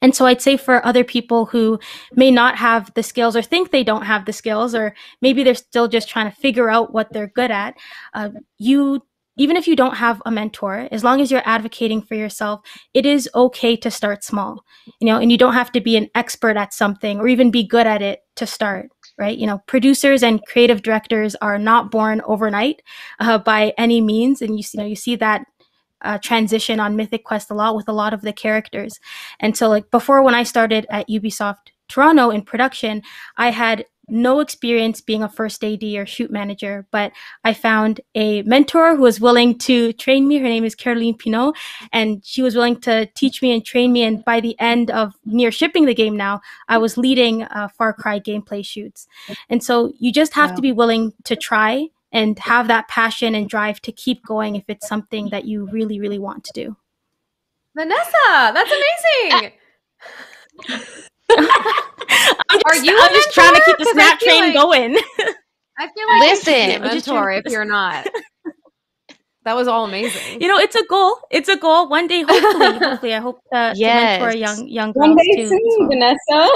And so I'd say for other people who may not have the skills, or think they don't have the skills, or maybe they're still just trying to figure out what they're good at, even if you don't have a mentor, as long as you're advocating for yourself, it is okay to start small, you know, and you don't have to be an expert at something or even be good at it to start, right? You know, producers and creative directors are not born overnight by any means. And you see that transition on Mythic Quest a lot with a lot of the characters. And so, like, before, when I started at Ubisoft Toronto in production, I had no experience being a first AD or shoot manager, but I found a mentor who was willing to train me. Her name is Caroline Pinot, and she was willing to teach me and train me. And by the end of near shipping the game now, I was leading Far Cry gameplay shoots. And so you just have to be willing to try and have that passion and drive to keep going if it's something that you really, really want to do. Vanessa, that's amazing. I'm just trying to keep the Snap train going. I feel like, listen, mentor if you're not. That was all amazing. You know, it's a goal. It's a goal. One day, hopefully, I hope to mentor young girls. One day too, soon, Vanessa.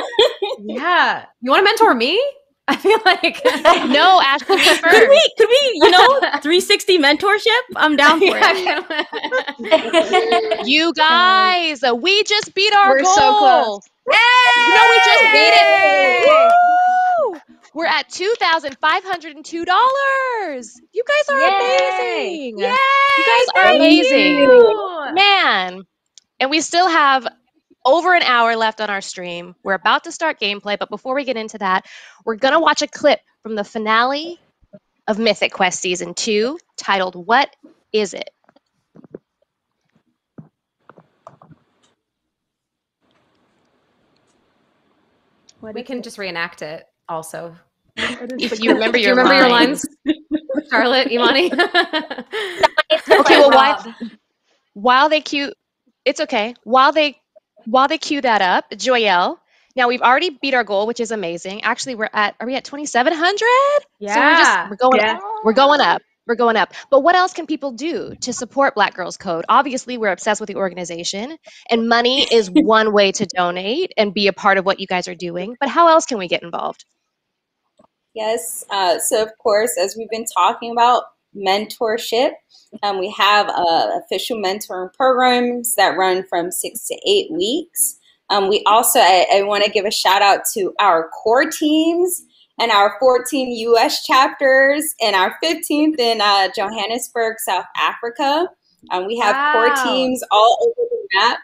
Yeah, you want to mentor me? I feel like no, Ashly. Could we? You know, 360 mentorship. I'm down for it. You guys, we just beat our goal. We're so close. Yay! You know, we just beat it. Woo! We're at $2,502. You guys are amazing. Yay! You guys are amazing. Man. And we still have over an hour left on our stream. We're about to start gameplay, but before we get into that, we're going to watch a clip from the finale of Mythic Quest Season 2 titled, What Is It? We can just reenact it also. If you remember your lines. Charlotte, Imani. Okay, well, while they cue that up, Joyelle, now we've already beat our goal, which is amazing. Actually, are we at 2,700? Yeah. So we're going up. We're going up. But what else can people do to support Black Girls Code? Obviously, we're obsessed with the organization, and money is one way to donate and be a part of what you guys are doing. But how else can we get involved? Yes. So, of course, as we've been talking about, mentorship. We have official mentoring programs that run from 6 to 8 weeks. We also, I want to give a shout out to our core teams and our 14 U.S. chapters and our 15th in Johannesburg, South Africa. We have core teams all over the map,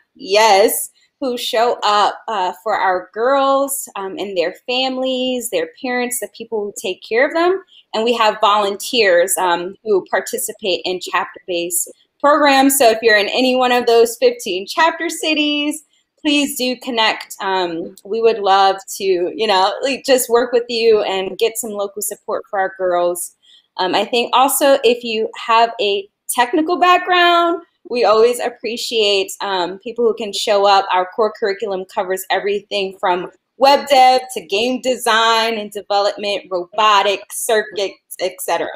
who show up for our girls and their families, their parents, the people who take care of them. And we have volunteers who participate in chapter-based programs. So if you're in any one of those 15 chapter cities, please do connect. We would love to, you know, just work with you and get some local support for our girls. I think also if you have a technical background, we always appreciate people who can show up. Our core curriculum covers everything from web dev to game design and development, robotics, circuits, etc.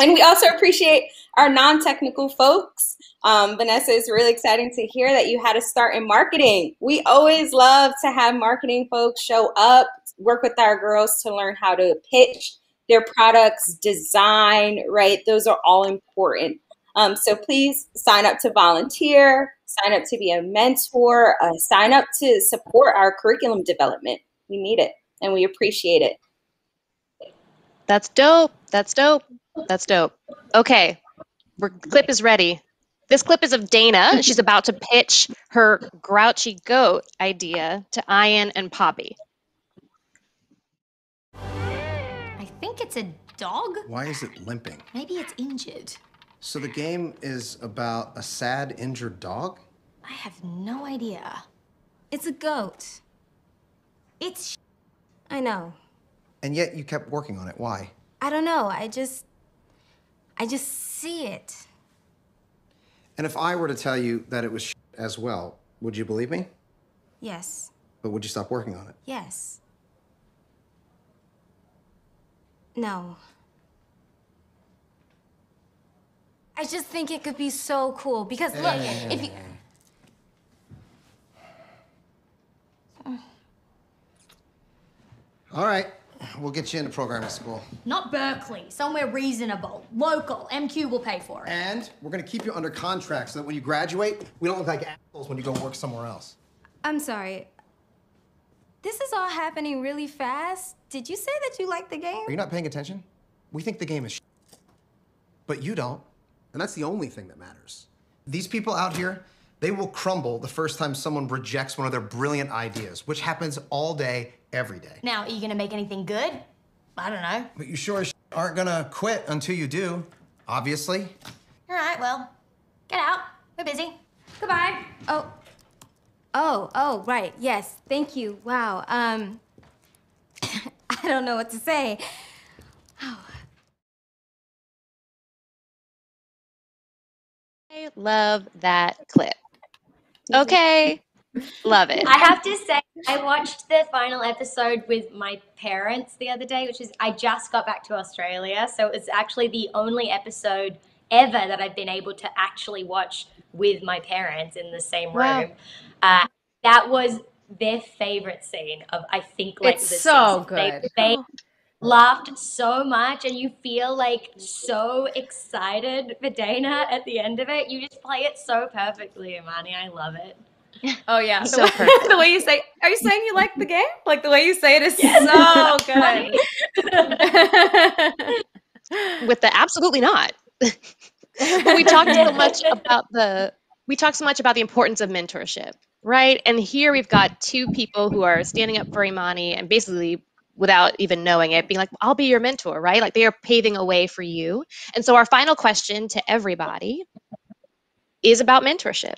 And we also appreciate our non-technical folks. Vanessa, it's really exciting to hear that you had a start in marketing. We always love to have marketing folks show up, work with our girls to learn how to pitch their products, design, right? Those are all important. So please sign up to volunteer, sign up to be a mentor, sign up to support our curriculum development. We need it and we appreciate it. That's dope. That's dope. That's dope. Okay. Our clip is ready. This clip is of Dana. She's about to pitch her grouchy goat idea to Ian and Poppy. I think it's a dog. Why is it limping? Maybe it's injured. So the game is about a sad, injured dog? I have no idea. It's a goat. It's I know. And yet you kept working on it. Why? I don't know. I just see it. And if I were to tell you that it was shit as well, would you believe me? Yes. But would you stop working on it? Yes. No. I just think it could be so cool because look, if you... All right. We'll get you into programming school. Not Berkeley, somewhere reasonable, local. MQ will pay for it. And we're gonna keep you under contract so that when you graduate, we don't look like assholes when you go work somewhere else. I'm sorry. This is all happening really fast. Did you say that you like the game? Are you not paying attention? We think the game is shit, but you don't, and that's the only thing that matters. These people out here, they will crumble the first time someone rejects one of their brilliant ideas, which happens all day, every day. Now, are you gonna make anything good? I don't know. But you sure as shit aren't gonna quit until you do, obviously. All right, well, get out. We're busy. Goodbye. Oh, right, yes, thank you. Wow, I don't know what to say. Oh. I love that clip. Okay. Love it. I have to say, I watched the final episode with my parents the other day, which is, I just got back to Australia. So it's actually the only episode ever that I've been able to actually watch with my parents in the same room. Wow. That was their favorite scene of, I think, like it's the so season. Good. They laughed so much, and you feel like so excited for Dana at the end of it. You just play it so perfectly, Imani. I love it. Oh yeah, so the way you say, are you saying you like the game? Like the way you say it is so good. With the absolutely not. But we talked so much about the importance of mentorship, right? And here we've got two people who are standing up for Imani and basically without even knowing it, being like, well, I'll be your mentor, right? Like they are paving a way for you. And so our final question to everybody is about mentorship.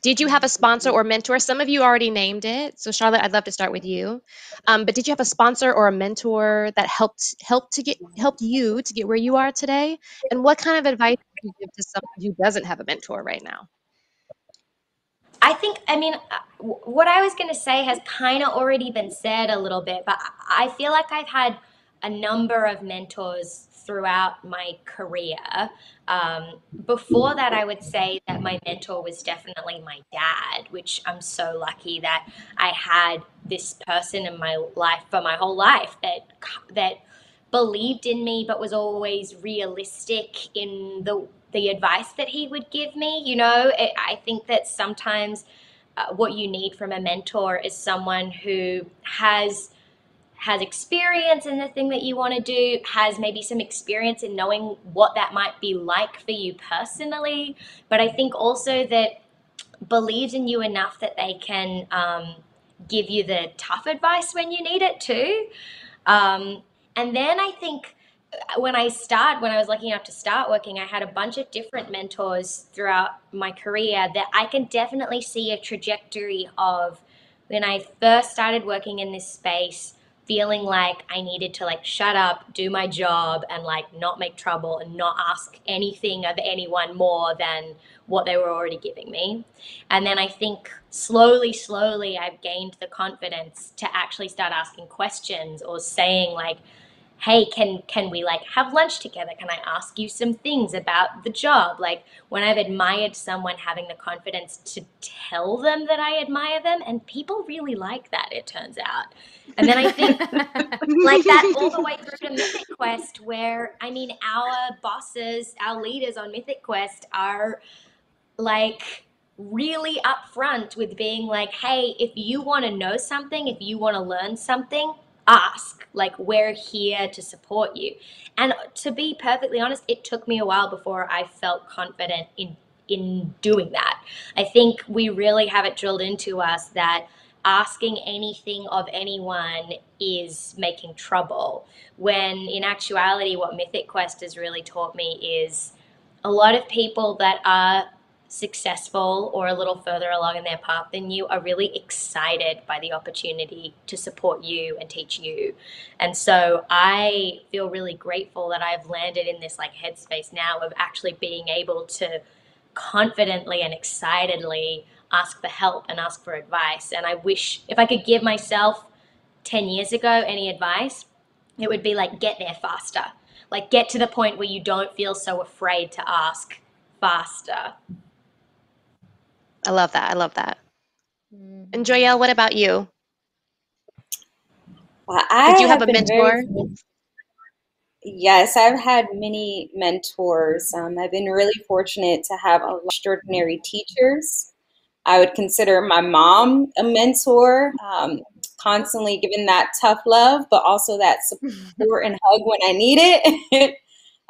Did you have a sponsor or mentor? Some of you already named it. So Charlotte, I'd love to start with you. But did you have a sponsor or a mentor that helped you to get where you are today? And what kind of advice would you give to someone who doesn't have a mentor right now? I think, I mean, what I was going to say has kind of already been said a little bit, but I feel like I've had a number of mentors throughout my career. Before that, I would say that my mentor was definitely my dad, which I'm so lucky that I had this person in my life for my whole life that believed in me, but was always realistic in the advice that he would give me. You know, I think that sometimes what you need from a mentor is someone who has experience in the thing that you want to do, has maybe some experience in knowing what that might be like for you personally, but I think also that believes in you enough that they can give you the tough advice when you need it too. And then I think when I was lucky enough to start working, I had a bunch of different mentors throughout my career that I can definitely see a trajectory of. When I first started working in this space, feeling like I needed to like shut up, do my job, and like not make trouble and not ask anything of anyone more than what they were already giving me. And then I think slowly I've gained the confidence to actually start asking questions or saying like, hey, can we like have lunch together? Can I ask you some things about the job? Like when I've admired someone, having the confidence to tell them that I admire them, and people really like that, it turns out. And then I think like that all the way through to Mythic Quest, where I mean our bosses, our leaders on Mythic Quest are like really upfront with being like, hey, if you want to know something, if you want to learn something, ask, like we're here to support you. And to be perfectly honest, it took me a while before I felt confident in doing that. I think we really have it drilled into us that asking anything of anyone is making trouble, when in actuality what Mythic Quest has really taught me is a lot of people that are successful or a little further along in their path than you are really excited by the opportunity to support you and teach you. And so I feel really grateful that I've landed in this like headspace now of actually being able to confidently and excitedly ask for help and ask for advice. And I wish if I could give myself 10 years ago any advice, it would be like, get there faster, like get to the point where you don't feel so afraid to ask faster. I love that. I love that. And Joyelle, what about you? Well, did you have a mentor? Yes, I've had many mentors. I've been really fortunate to have extraordinary teachers. I would consider my mom a mentor, constantly giving that tough love, but also that support and hug when I need it.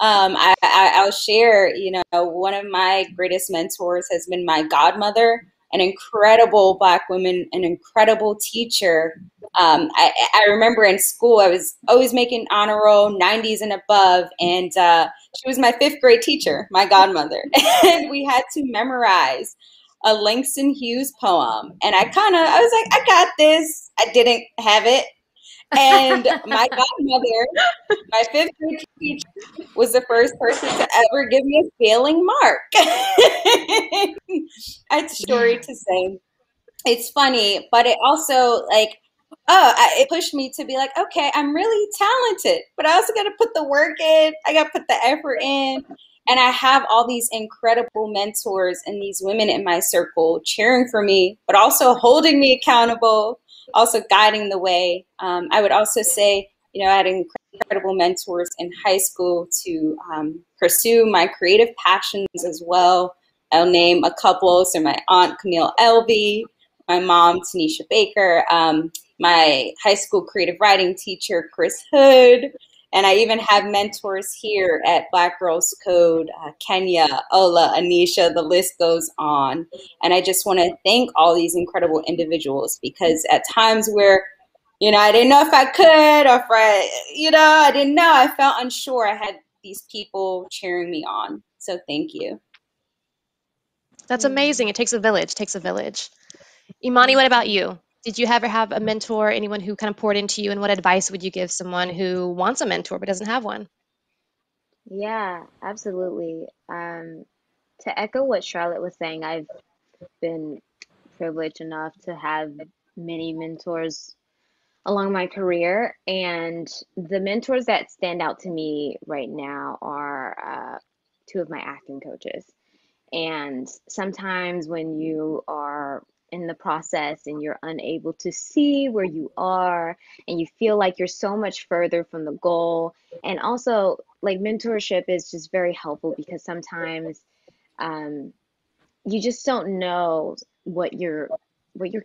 I'll share, you know, one of my greatest mentors has been my godmother, an incredible Black woman, an incredible teacher. I remember in school, I was always making honor roll, 90s and above, and she was my 5th grade teacher, my godmother. And we had to memorize a Langston Hughes poem. And I was like, I got this. I didn't have it. And my godmother, my 5th grade teacher, was the first person to ever give me a failing mark. That's a story to say. It's funny, but it also like, it pushed me to be like, okay, I'm really talented, but I also got to put the work in. I got to put the effort in. And I have all these incredible mentors and these women in my circle cheering for me, but also holding me accountable, also guiding the way. I would also say, you know, I had incredible mentors in high school to pursue my creative passions as well. I'll name a couple. So my aunt, Camille Elvey, my mom, Tanisha Baker, my high school creative writing teacher, Chris Hood. And I even have mentors here at Black Girls Code, Kenya, Ola, Anisha, the list goes on. And I just want to thank all these incredible individuals, because at times where, you know, I didn't know if I could, or if I didn't know, I felt unsure, I had these people cheering me on. So thank you. That's amazing. It takes a village, Imani, what about you? Did you ever have a mentor, anyone who kind of poured into you, and what advice would you give someone who wants a mentor but doesn't have one? Yeah, absolutely. To echo what Charlotte was saying, I've been privileged enough to have many mentors along my career, and the mentors that stand out to me right now are two of my acting coaches. And sometimes when you are in the process and you're unable to see where you are and you feel like you're so much further from the goal, and also like mentorship is just very helpful, because sometimes you just don't know what you're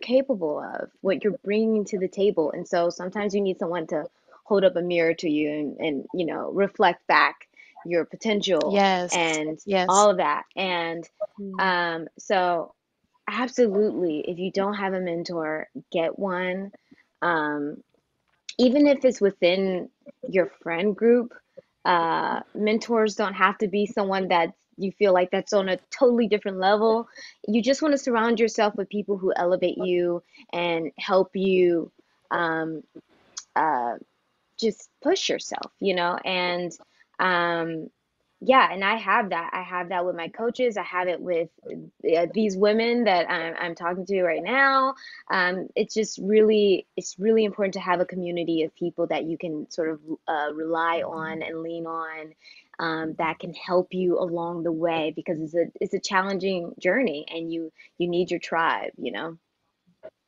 capable of, what you're bringing to the table. And so sometimes you need someone to hold up a mirror to you and you know, reflect back your potential. Yes. And yes, all of that. And so absolutely, if you don't have a mentor, get one. Even if it's within your friend group, mentors don't have to be someone that you feel like that's on a totally different level. You just want to surround yourself with people who elevate you and help you just push yourself, you know. And Yeah, and I have that. I have that with my coaches. I have it with these women that I'm talking to right now. It's really important to have a community of people that you can sort of rely on and lean on, that can help you along the way, because it's a challenging journey, and you need your tribe, you know.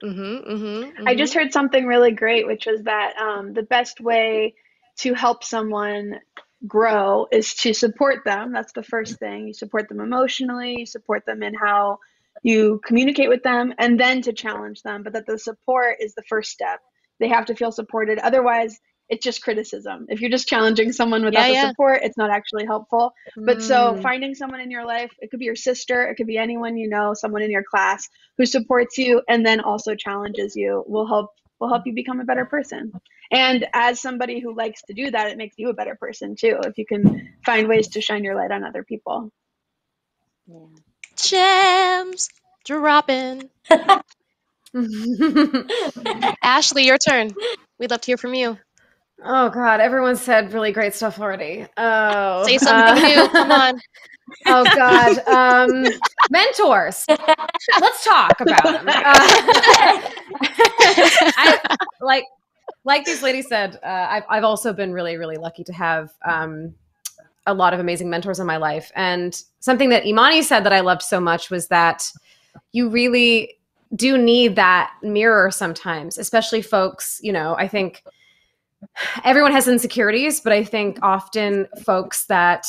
Mm-hmm, mm-hmm, mm-hmm. I just heard something really great, which was that the best way to help someone grow is to support them. That's the first thing. You support them emotionally, you support them in how you communicate with them, and then to challenge them. But that the support is the first step. They have to feel supported. Otherwise, it's just criticism. If you're just challenging someone without the support, it's not actually helpful. But so finding someone in your life, it could be your sister, it could be anyone you know, someone in your class who supports you and then also challenges you, will help you become a better person. And as somebody who likes to do that, it makes you a better person too, if you can find ways to shine your light on other people. Yeah. Gems dropping. Ashly, your turn. We'd love to hear from you. Oh God, everyone said really great stuff already. Oh, say something new, come on. Oh God, mentors. Let's talk about them. Like these ladies said, I've also been really, really lucky to have a lot of amazing mentors in my life. And something that Imani said that I loved so much was that you really do need that mirror sometimes, especially folks, you know, I think everyone has insecurities, but I think often folks that,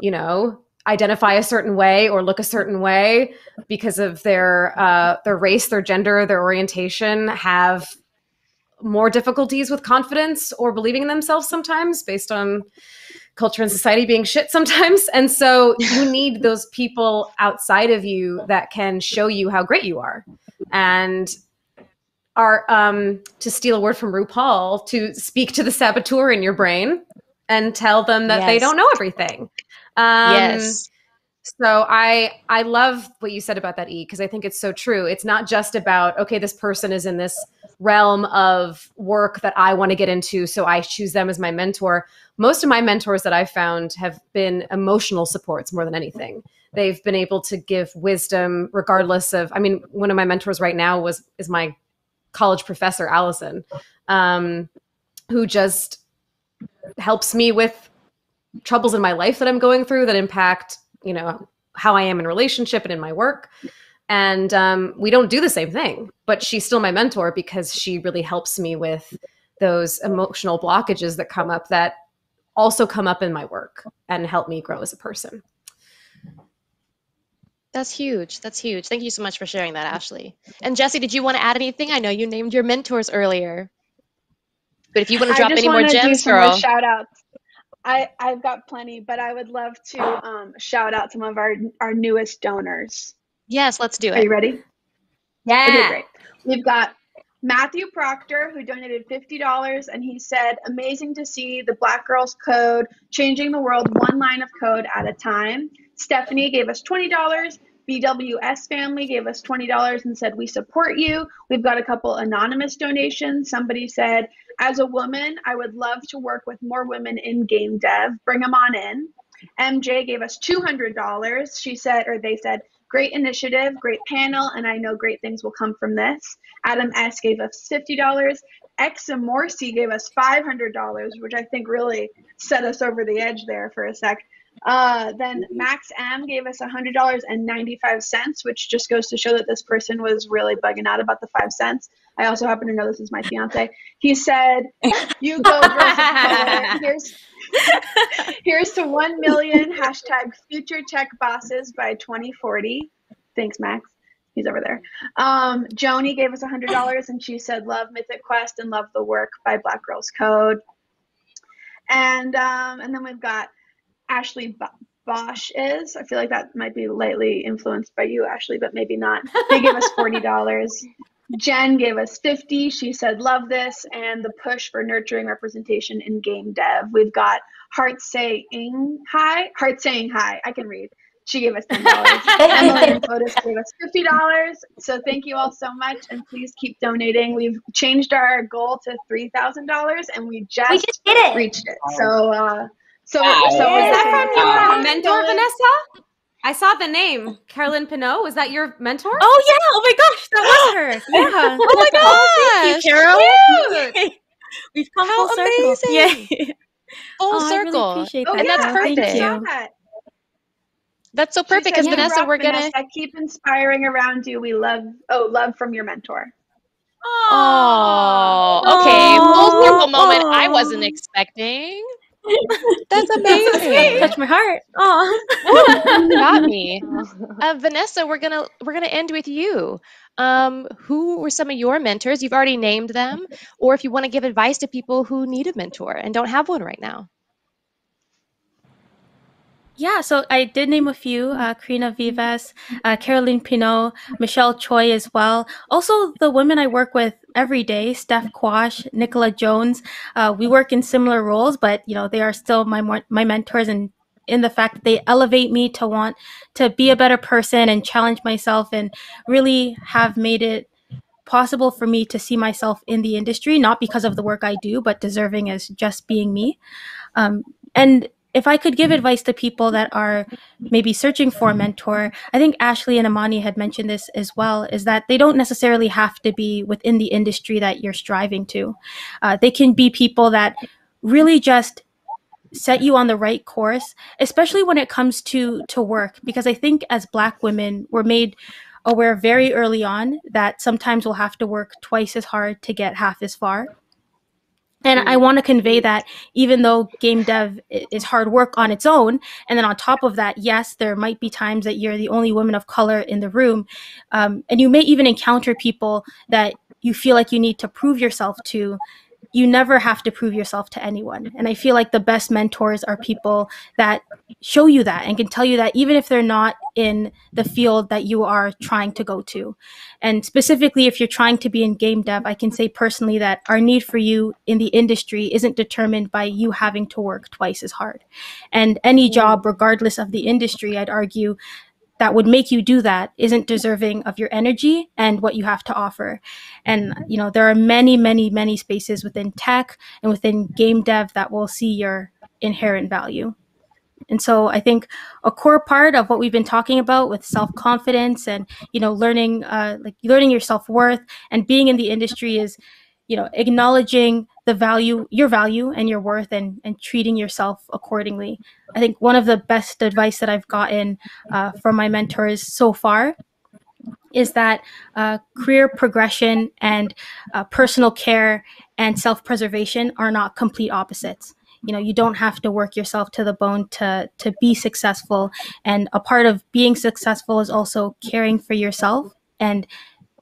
you know, identify a certain way or look a certain way because of their race, their gender, their orientation, have more difficulties with confidence or believing in themselves sometimes, based on culture and society being shit sometimes. And so you need those people outside of you that can show you how great you are. And to steal a word from RuPaul, to speak to the saboteur in your brain and tell them that they don't know everything. Yes. So I love what you said about that, E, because I think it's so true. It's not just about, okay, this person is in this realm of work that I want to get into, so I choose them as my mentor. Most of my mentors that I've found have been emotional supports more than anything. They've been able to give wisdom regardless of, I mean, one of my mentors right now is my college professor, Allison, who just helps me with troubles in my life that I'm going through that impact, you know, how I am in relationship and in my work. And we don't do the same thing, but she's still my mentor because she really helps me with those emotional blockages that come up, that also come up in my work, and help me grow as a person. That's huge. That's huge. Thank you so much for sharing that, Ashly. And Jesse, did you want to add anything? I know you named your mentors earlier, but if you want to drop any more gems, girl. Shout outs. I've got plenty, but I would love to shout out some of our newest donors. Yes, let's do it. Are you ready? Yeah. Okay, great. We've got Matthew Proctor, who donated $50, and he said, amazing to see the Black Girls Code, changing the world one line of code at a time. Stephanie gave us $20. BWS family gave us $20 and said, we support you. We've got a couple anonymous donations. Somebody said, as a woman, I would love to work with more women in game dev. Bring them on in. MJ gave us $200. She said, or they said, great initiative, great panel, and I know great things will come from this. Adam S. gave us $50. Exa Morsi gave us $500, which I think really set us over the edge there for a sec. Then Max M gave us $100.95, which just goes to show that this person was really bugging out about the 5 cents. I also happen to know this is my fiance. He said, you go girls of color. Here's to 1 million #future tech bosses by 2040. Thanks, Max. He's over there. Joni gave us $100 and she said, love Mythic Quest and love the work by Black Girls Code. And then we've got Ashly Bosch is. I feel like that might be lightly influenced by you, Ashly, but maybe not. They gave us $40. Jen gave us $50. She said, love this and the push for nurturing representation in game dev. We've got Heart Saying Hi. I can read. She gave us $10. Emily and Fotis gave us $50. So thank you all so much, and please keep donating. We've changed our goal to $3,000, and we just reached it. So. So is that from New your mentor, Vanessa? I saw the name. Caroline Pinot. Was that your mentor? Oh, yeah. Oh, my gosh. That was her. Yeah. Oh, my gosh. Oh, thank you, Carol. Cute. We've come full circle. Amazing. Yeah. Full circle. I really appreciate that. And that's perfect. Thank you. That's so perfect because, Vanessa, we're going to keep inspiring around you. We love, love from your mentor. Oh, okay. Full circle moment I wasn't expecting. That's amazing. That's okay. Touch my heart. Oh, got me. Vanessa, we're gonna end with you. Who were some of your mentors? You've already named them, or if you want to give advice to people who need a mentor and don't have one right now. Yeah, so I did name a few, Karina Vives, Caroline Pinot, Michelle Choi as well. Also, the women I work with every day, Steph Quash, Nicola Jones, we work in similar roles, but you know, they are still my mentors in the fact that they elevate me to want to be a better person and challenge myself and really have made it possible for me to see myself in the industry, not because of the work I do, but deserving as just being me. And if I could give advice to people that are maybe searching for a mentor, I think Ashly and Imani had mentioned this as well, is that they don't necessarily have to be within the industry that you're striving to. They can be people that really just set you on the right course, especially when it comes to work, because I think as Black women, we're made aware very early on that sometimes we'll have to work twice as hard to get half as far. And I want to convey that even though game dev is hard work on its own, and then on top of that, yes, there might be times that you're the only woman of color in the room, and you may even encounter people that you feel like you need to prove yourself to. You never have to prove yourself to anyone. And I feel like the best mentors are people that show you that and can tell you that even if they're not in the field that you are trying to go to. And specifically, if you're trying to be in game dev, I can say personally that our need for you in the industry isn't determined by you having to work twice as hard. And any job, regardless of the industry, I'd argue, that would make you do that isn't deserving of your energy and what you have to offer. And you know, there are many, many, many spaces within tech and within game dev that will see your inherent value. And so I think a core part of what we've been talking about with self-confidence and, you know, learning, learning your self-worth and being in the industry is, you know, acknowledging the value, your value and your worth, and treating yourself accordingly. I think one of the best advice that I've gotten from my mentors so far is that career progression and personal care and self-preservation are not complete opposites. You know, you don't have to work yourself to the bone to be successful. And a part of being successful is also caring for yourself and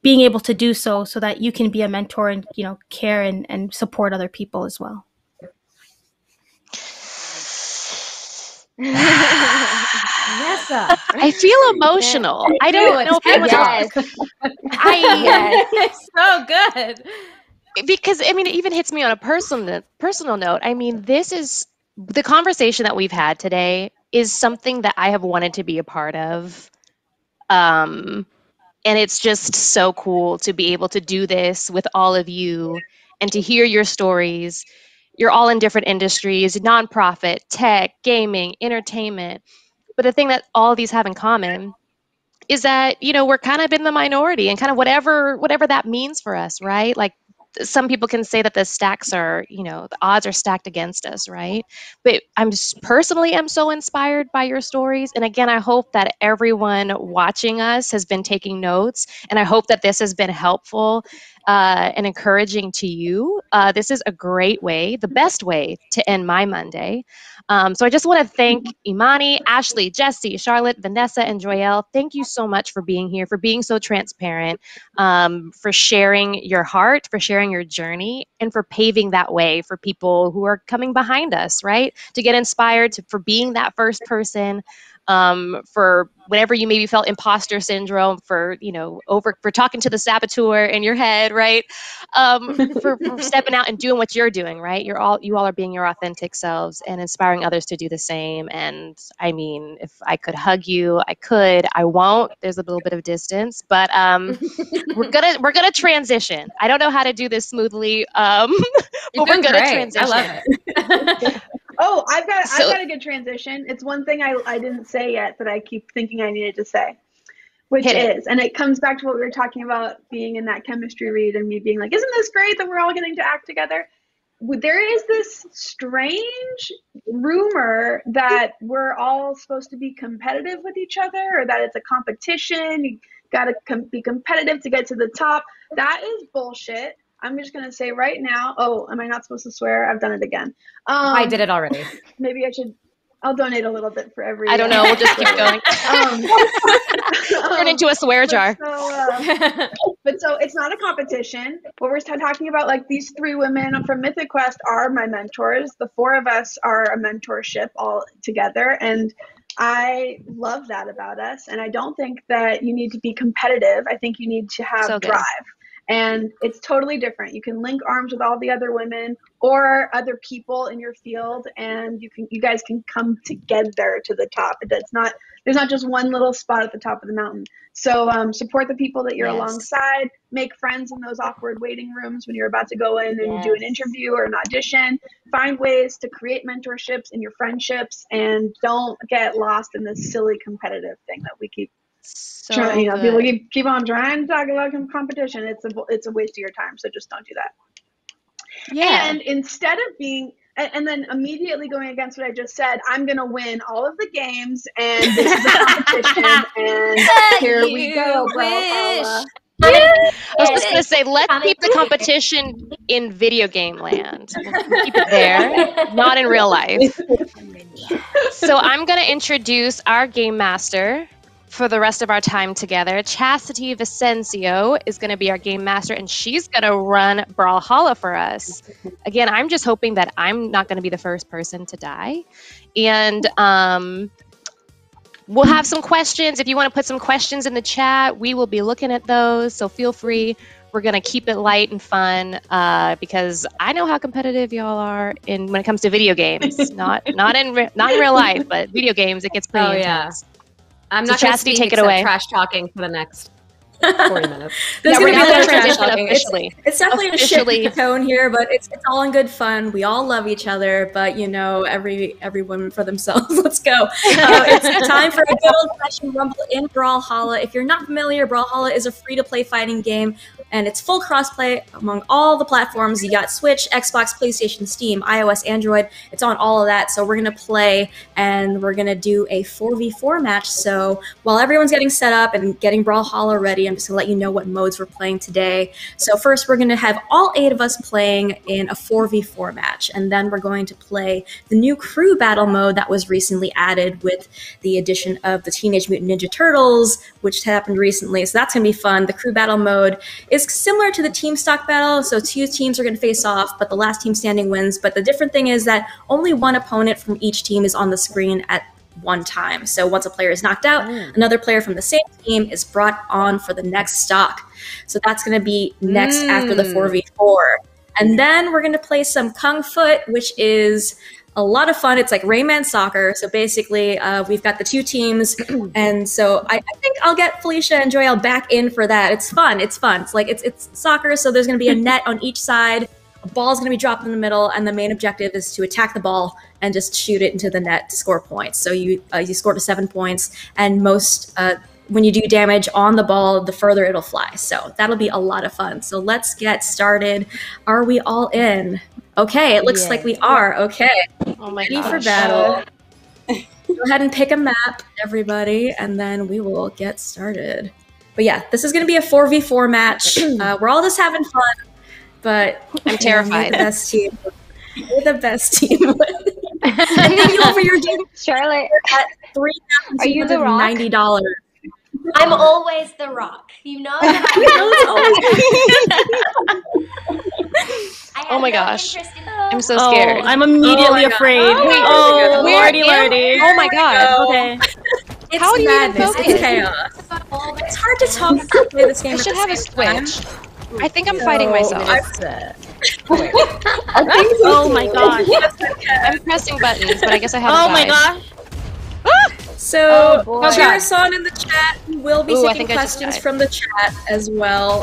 being able to do so that you can be a mentor and, you know, care and support other people as well. Yes, I feel emotional. I don't know if I was. It's so good. Because, I mean, it even hits me on a personal note. I mean, this is the conversation that we've had today is something that I have wanted to be a part of. And it's just so cool to be able to do this with all of you and to hear your stories. You're all in different industries, nonprofit, tech, gaming, entertainment. But the thing that all of these have in common is that, you know, we're kind of in the minority and kind of whatever that means for us, right? Like some people can say that the stacks are, you know, the odds are stacked against us, right? But I'm personally so inspired by your stories. And again, I hope that everyone watching us has been taking notes. And I hope that this has been helpful and encouraging to you. This is a great way, the best way to end my Monday. So I just want to thank Imani, Ashly, Jesse, Charlotte, Vanessa, and Joyelle. Thank you so much for being here, for being so transparent, for sharing your heart, for sharing your journey, and for paving that way for people who are coming behind us, right? To get inspired, for being that first person, for whenever you maybe felt imposter syndrome, for, you know, for talking to the saboteur in your head, right? For stepping out and doing what you're doing, right? You all are being your authentic selves and inspiring others to do the same. And I mean, if I could hug you, I could. I won't. There's a little bit of distance, but we're gonna transition. I don't know how to do this smoothly, but we're gonna transition. I love it. Oh, I've got a good transition. It's one thing I didn't say yet that I keep thinking I needed to say, which is, and it comes back to what we were talking about being in that chemistry read and me being like, isn't this great that we're all getting to act together? There is this strange rumor that we're all supposed to be competitive with each other, or that it's a competition. You got to be competitive to get to the top. That is bullshit. I'm just going to say right now, oh, am I not supposed to swear? I've done it again. I did it already. Maybe I should, I'll donate a little bit for every. I don't know. We'll just keep going. Turn into a swear jar. So it's not a competition. What we're talking about, like, these three women from Mythic Quest are my mentors. The four of us are a mentorship all together. And I love that about us. And I don't think that you need to be competitive. I think you need to have drive. And it's totally different. You can link arms with all the other women or other people in your field, and you guys can come together to the top. There's not just one little spot at the top of the mountain. So support the people that you're alongside. Make friends in those awkward waiting rooms when you're about to go in and do an interview or an audition. Find ways to create mentorships in your friendships, and don't get lost in this silly competitive thing that we keep. People keep on trying to talk about competition. It's a waste of your time, so just don't do that. Yeah. And instead of being and then immediately going against what I just said, I'm gonna win all of the games, and this is a competition, and here we go, Brawlhalla. I was just gonna say, let's keep the competition in video game land. We'll keep it there, not in real life. So I'm gonna introduce our game master for the rest of our time together. Chastity Vicencio is going to be our game master, and she's going to run Brawlhalla for us. Again, I'm just hoping that I'm not going to be the first person to die. And we'll have some questions. If you want to put some questions in the chat, we will be looking at those, so feel free. We're going to keep it light and fun because I know how competitive y'all are when it comes to video games. not in real life, but video games, it gets pretty intense. I'm not going to take it away. Trash talking for the next 40 minutes. There's going to be a little trash talking. It's definitely a shit tone here, but it's all in good fun. We all love each other, but you know, every woman for themselves. Let's go. It's time for a good old-fashioned rumble in Brawlhalla. If you're not familiar, Brawlhalla is a free-to-play fighting game, and it's full cross-play among all the platforms. You got Switch, Xbox, PlayStation, Steam, iOS, Android. It's on all of that. So we're going to play, and we're going to do a 4v4 match. So while everyone's getting set up and getting Brawlhalla ready, I'm just going to let you know what modes we're playing today. So first, we're going to have all 8 of us playing in a 4v4 match. And then we're going to play the new crew battle mode that was recently added with the addition of the Teenage Mutant Ninja Turtles, which happened recently. So that's going to be fun. The crew battle mode is similar to the team stock battle, so 2 teams are going to face off, but the last team standing wins. But the different thing is that only one opponent from each team is on the screen at one time. So once a player is knocked out, another player from the same team is brought on for the next stock. So that's going to be next after the 4v4. And then we're going to play some Kung Foot, which is a lot of fun. It's like Rayman soccer. So basically, we've got the 2 teams. And so I think I'll get Felesha and Joyelle back in for that. It's fun. It's like it's soccer. So there's going to be a net on each side. A ball's going to be dropped in the middle. And the main objective is to attack the ball and just shoot it into the net to score points. So you score to 7 points. And when you do damage on the ball, the further it'll fly. So that'll be a lot of fun. So let's get started. Are we all in? Okay, it looks like we are. Okay, ready for battle. Go ahead and pick a map, everybody, and then we will get started. But yeah, this is going to be a 4v4 match. We're all just having fun, but I'm terrified. We're the best team. Thank you all for your game, Charlotte. At $3,290. I'm always the rock. You know that I'm always. Oh my gosh. I'm so scared. I'm immediately afraid. Oh, lordy. Oh my god. Okay. How are you even focused? It's hard to talk to play this game. I should have a Switch. I think I'm fighting myself. Oh my gosh. I'm pressing buttons, but I guess I haven't. Oh my gosh. So, Chirasan in the chat will be taking questions from the chat as well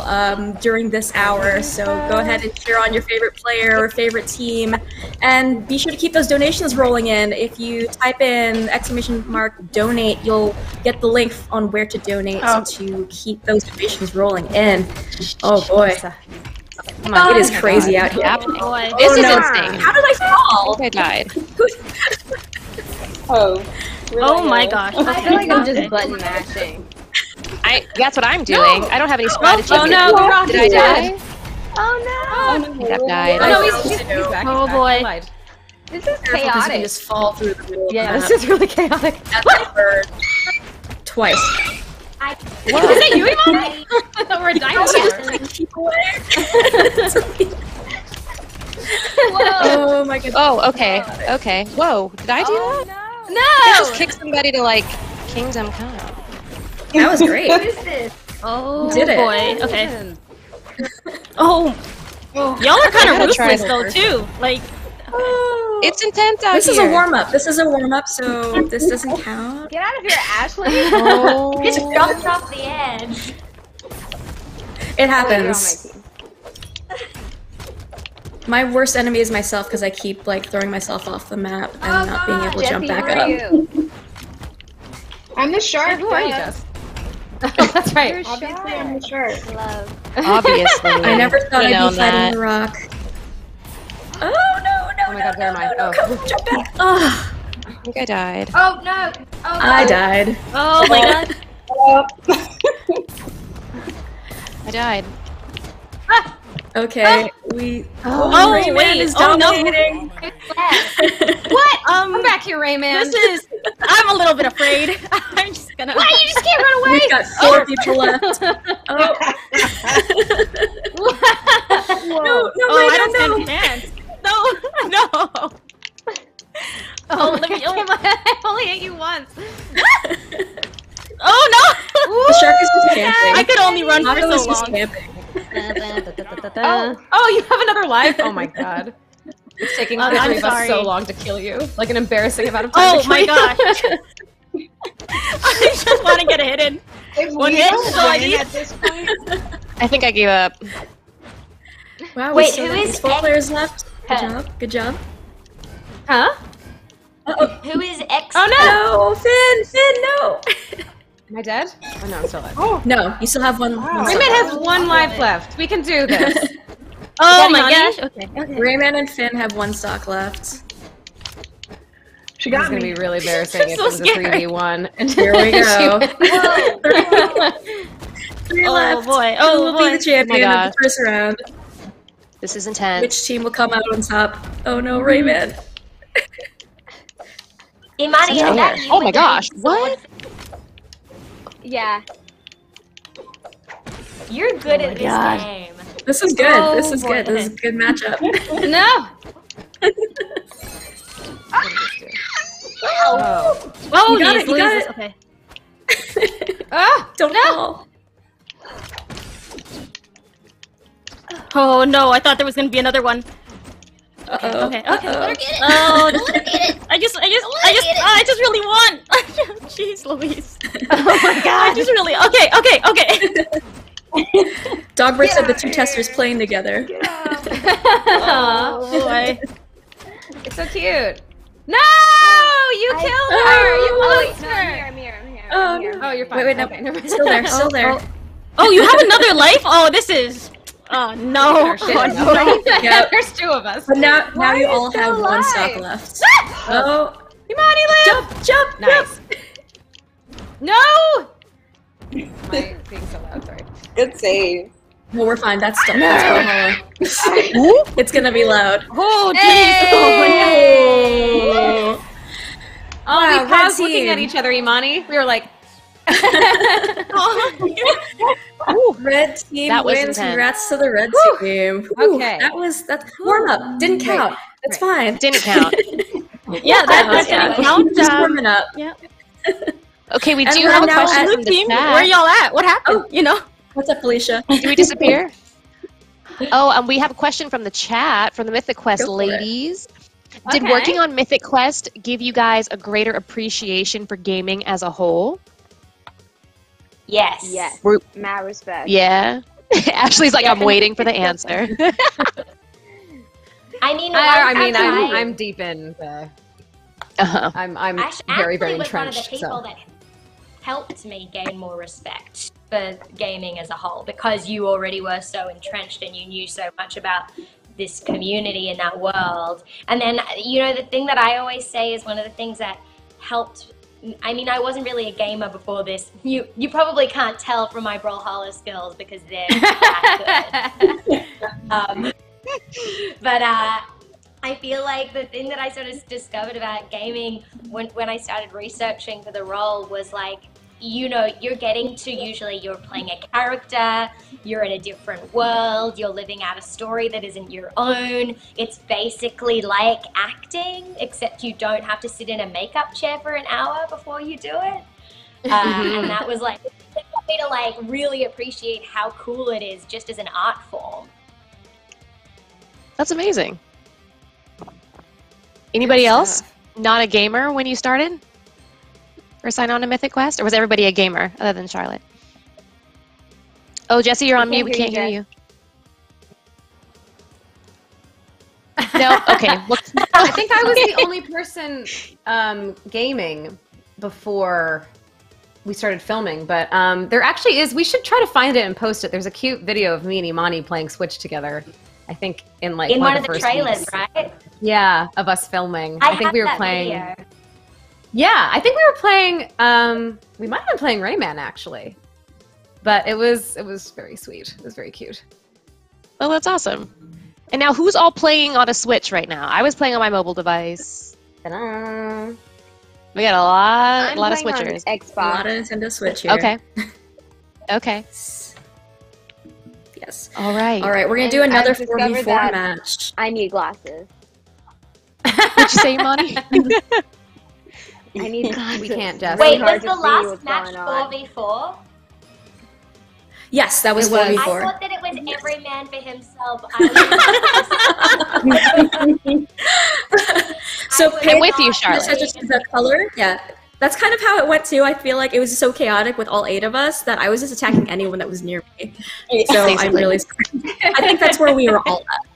during this hour. So go ahead and cheer on your favorite player or favorite team. And be sure to keep those donations rolling in. If you type in !donate, you'll get the link on where to donate to keep those donations rolling in. Oh boy. Oh my God. It is crazy out here. Oh, this is insane. How did I fall? I think I died. Really my gosh. I feel like I'm just button mashing. That's what I'm doing. No. I don't have any strategy. Oh no, Rocky did I die? Oh no! I think I've died. Oh, no, he's back. Oh boy. This is chaotic. You just fall through the middle. Yeah, this is really chaotic. Twice. Is that you, Imani? We're dinosaurs. Oh my goodness. Oh, okay. Okay. Whoa. Did I do that? No! I just kicked somebody to, like, Kingdom Come. That was great. What is this? Oh, did boy. Okay. Oh. Y'all are kind of ruthless, though, too. Like, it's intense out here. This is a warm-up. This is a warm-up, so this doesn't count. Get out of here, Ashly. You just jumped off the edge. It happens. My worst enemy is myself because I keep like throwing myself off the map and not being able to jump back up. I'm the shark. Who are you, Jess? Oh, that's right. Obviously, I'm the shark. Love. Obviously. I never thought I'd be fighting the rock. Oh no! Oh my God! Where am I? Come jump back. Oh. I think I died. Oh no! Oh, I died. Oh my God! I died. Ah! Okay, we. Oh Rayman is dominating. What? Come back here, Rayman. I'm a little bit afraid. I'm just gonna. Why you just can't run away? We've got four people left. Oh. No, Rayman, I don't. Oh, let me. I only hit you once. Oh no! The shark is just camping. I could only run for so long. Oh, you have another life? Oh my God. It's taking the three of us so long to kill you. Like an embarrassing amount of time. Oh my gosh. I just want to get hit in. One hit is all I need. At this point. I think I gave up. Wow, wait, who is four players left? Good job. Good job. Huh? Who is X? Oh no! Finn, no! Am I dead? Oh no, I'm still alive. Oh. No, you still have one. Wow. Rayman has one life left. We can do this. Oh my gosh. Okay. Rayman and Finn have one stock left. She got me. It's going to be really embarrassing if it was a 3v1. And here we go. Three left. Boy. Oh, we'll be the champion of the first round. This is intense. Which team will come out on top? Oh no, Rayman. Imani, I got you. Oh my gosh. What? Yeah. You're good at this game. This is good. This is good. This is a good matchup. No! Oh, you got it. Okay. Don't fall. Oh no, I thought there was going to be another one. Uh-oh. Okay. Let her get it. Let her get it. I just really won. Jeez Louise. Oh my God. I just really. Okay. Dogbert said the two testers playing together. Oh boy. It's so cute. No! You killed her. You lost her. I'm here. Oh, you're fine. Wait, no. Okay, no. Still there. Oh, you have another life? Oh, this is. Oh no! There's two of us. But now you all have one stock left. Oh! Imani, live! Jump! Nice. No! My being so loud, sorry. Good save. Well, we're fine. That's still it's gonna be loud. Oh geez! Hey! Oh, we paused looking at each other, Imani. We were like. Ooh, red team wins. Congrats to the red team. Ooh, okay, that's warm up. Didn't count. That's fine. Didn't count. Yeah, that didn't count. Just warming up. Yeah. Okay, we do have a question from the chat. Where y'all at? What happened? You know. What's up, Felesha? Did we disappear? We have a question from the chat from the Mythic Quest ladies. Did working on Mythic Quest give you guys a greater appreciation for gaming as a whole? Yes. Yes. Marisberg. Yeah. Ashly's like, I'm waiting for the answer. I mean, I'm deep in the. I'm very entrenched. One of the people that helped me gain more respect for gaming as a whole, because you already were so entrenched and you knew so much about this community in that world. And then, you know, the thing that I always say is one of the things that helped. I mean, I wasn't really a gamer before this. You probably can't tell from my Brawlhalla skills because they're that good. But I feel like the thing that I sort of discovered about gaming when I started researching for the role was like, you know, you're getting to usually you're playing a character, you're in a different world, you're living out a story that isn't your own. It's basically like acting, except you don't have to sit in a makeup chair for an hour before you do it. And that was like, it got me to like really appreciate how cool it is just as an art form. That's amazing. Anybody else not a gamer when you started? Or sign on to Mythic Quest? Or was everybody a gamer other than Charlotte? Oh, Jesse, you're on mute. We can't hear you. No? Okay. I think I was the only person gaming before we started filming, but there actually is, we should try to find it and post it. There's a cute video of me and Imani playing Switch together, I think in like one of the trailers, right? Yeah, of us filming. I think we were playing. Video. Yeah, I think we were playing, we might have been playing Rayman actually, but it was very sweet. It was very cute. Well, that's awesome. And now who's all playing on a Switch right now? I was playing on my mobile device. Ta-da. We got a lot of Switchers. Xbox. A lot of Nintendo Switch here. Okay. Okay. Yes. All right. All right, we're going to do another 4v4 match. I need glasses. What'd you say, Imani? I need glasses. We can't just. Wait, was the last match 4v4? Yes, that was 4v4. I thought that it was every man for himself. So I'm with you, Charlotte. The color, yeah. That's kind of how it went too. I feel like it was so chaotic with all 8 of us that I was just attacking anyone that was near me. So I'm really sorry. I think that's where we were all at.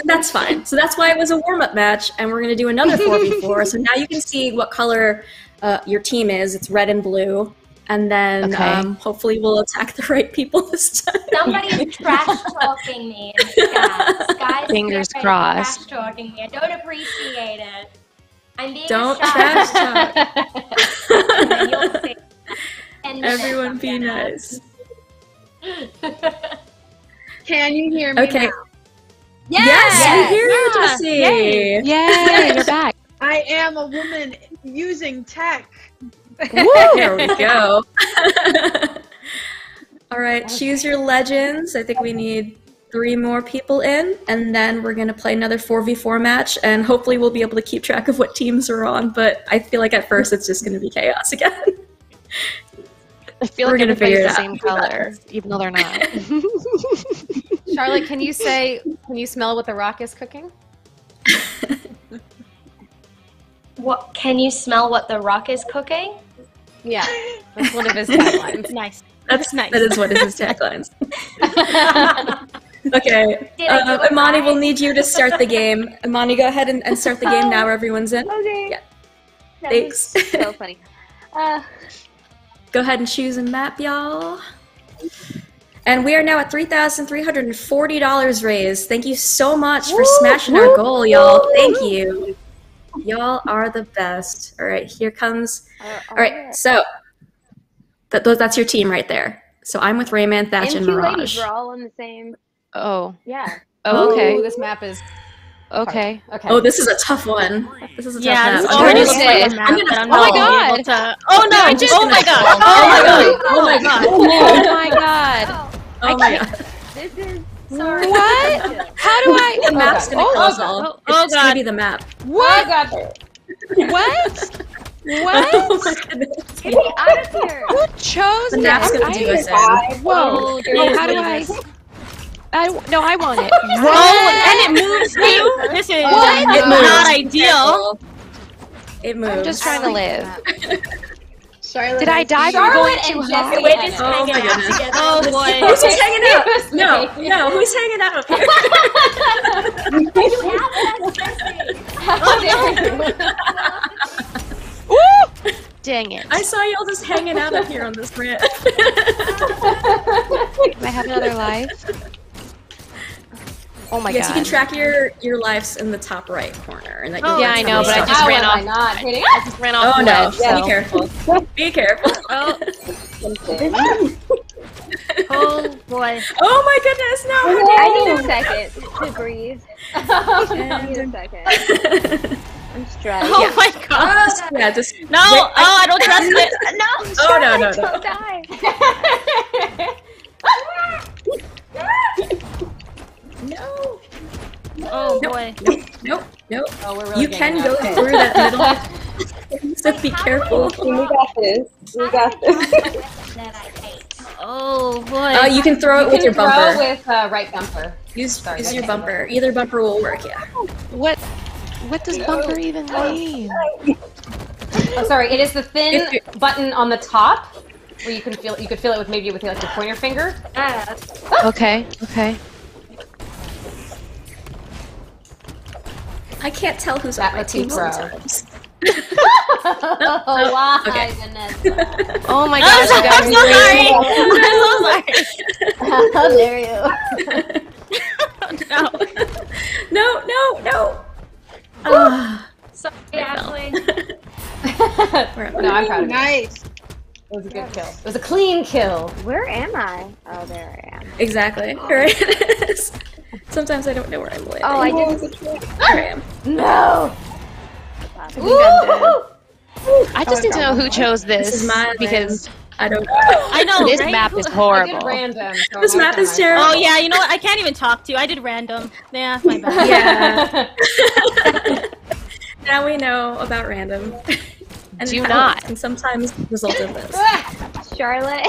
And that's fine. So that's why it was a warm-up match, and we're going to do another 4v4. So now you can see what color your team is. It's red and blue. And then hopefully we'll attack the right people this time. Somebody is trash-talking me in the sky. Sky's fingers crossed. Trash-talking me. I don't appreciate it. I'm being trash-talk. Everyone be nice. Can you hear me now? Yes, we hear you, Jesse. Yay. Yay, you're back. I am a woman using tech. Woo, there we go. All right, choose your legends. I think we need 3 more people in, and then we're going to play another 4v4 match, and hopefully we'll be able to keep track of what teams are on, but I feel like at first it's just going to be chaos again. I feel like everybody's the same color, even though they're not. Charlotte, can you smell what The Rock is cooking? What, can you smell what The Rock is cooking? Yeah, that's one of his taglines. Nice. That's nice. That is one of his taglines. Okay, Imani, we'll need you to start the game. Imani, go ahead and start the game now. Everyone's in. Okay. Yeah. Thanks. So funny. Go ahead and choose a map, y'all. And we are now at $3,340 raised. Thank you so much for smashing our goal, y'all. Thank you. Y'all are the best. All right, here comes. All right, so that's your team right there. So I'm with Rayman, Thatch, and Mirage. Ladies, we're all on the same. Oh. Yeah. Oh, okay. Ooh, this map is. Okay. Okay. Oh, this is a tough one. This is a tough map. It's already Oh my god. This is sorry. What? How do I the map's gonna close all. It's gonna be the map. What? What? What? Oh my goodness. Get me out of here. Who chose the map's gonna do us in. Whoa. How do I No, I want it. Roll, and it moves too. This is not ideal. It moves. I'm just trying to live. Charlotte, did I die from going too high? We're just hanging out together. Oh boy. Who's just hanging out? No, who's hanging out up here? Oh, no. Dang it. I saw y'all just hanging out up here on this rant. Can I have another life? Oh my God. Yes, you can track your lives in the top right corner. And that yeah, I know, but I just ran off. I just ran off. Oh no, be careful. Be careful. Oh boy. Oh my goodness, no. I need a second to breathe. I need a second. I'm stressed. Oh my God. Yeah, just, no, oh, I don't trust it. No, oh, no, don't die. No. No. Oh boy. Nope. Nope. Nope. Oh, we're really you can go through that middle. So be careful. We got this. We got this. Oh boy. Oh, you can throw it with your bumper. Throw with right bumper. Use your bumper. Either bumper will work. Yeah. What does bumper even mean? Oh, sorry. It is the thin button on the top where you can feel. You could feel it with maybe with like your pointer finger. Okay. Okay. I can't tell who's at my team sometimes. Oh, wow, okay. Vanessa. Oh my gosh, you guys. I'm so sorry. I'm so sorry. How dare you? No. No. Sorry, Ashly. No, I'm proud of you. Nice. It was a good kill. It was a clean kill. Where am I? Oh, there I am. Exactly. Here it is. Sometimes I don't know where I'm living. Oh, I didn't. Where I am. No! I just need to know who chose this. This is mine because I don't know. I know, this map is horrible. Random, so this map is terrible. Oh yeah, you know what? I can't even talk to you. I did random. Yeah, my bad. Yeah. Now we know about random. And do not. And sometimes the result of this. Charlotte.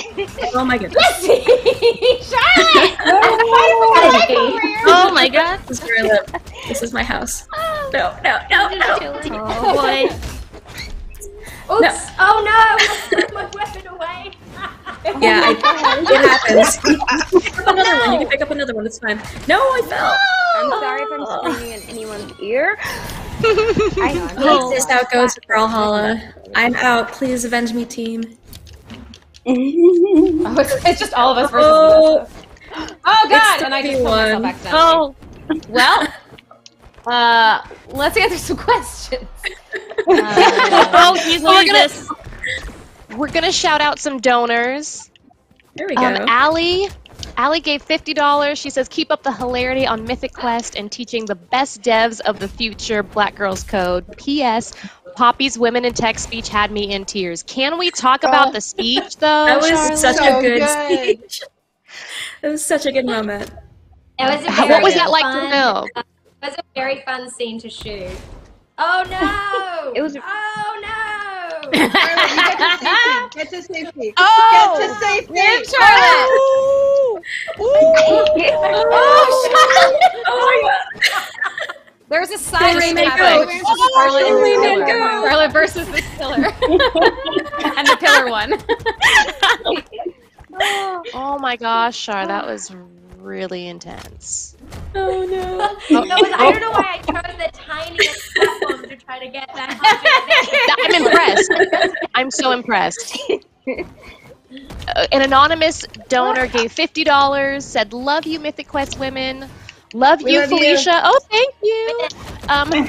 Oh my goodness. Charlotte! Oh my God. This is where I live. This is my house. No. Oh boy. Oops. No. Oh no! I put my weapon away. Yeah, it happens. Pick up another one. You can pick up another one. It's fine. No, I fell. I'm sorry if I'm screaming in anyone's ear. Please, this out goes to Brawlhalla. I'm out. Please avenge me, team. Oh, it's just all of us versus us. Oh God! And I just pulled myself back down. Oh, well. Let's answer some questions. We're gonna shout out some donors. There we go. Allie gave $50. She says, keep up the hilarity on Mythic Quest and teaching the best devs of the future, Black Girls Code. P.S. Poppy's Women in Tech speech had me in tears. Can we talk about the speech, though? That was Charlotte? Such a good speech. It was such a good moment. It was a very fun, like, to film? It was a very fun scene to shoot. Oh, no! It was oh, no! Charlotte, you get to safety. Get to safety. Charlotte. Oh, Charlotte. Oh my God. There's a side race happening. Charlotte versus this pillar. And the pillar won. Oh my gosh, Char, that was really intense. Oh no. I don't know why I chose the tiniest platform to try to get that. I'm impressed. I'm so impressed. An anonymous donor gave $50, said, love you, Mythic Quest women. Love you, Felesha. Oh, thank you.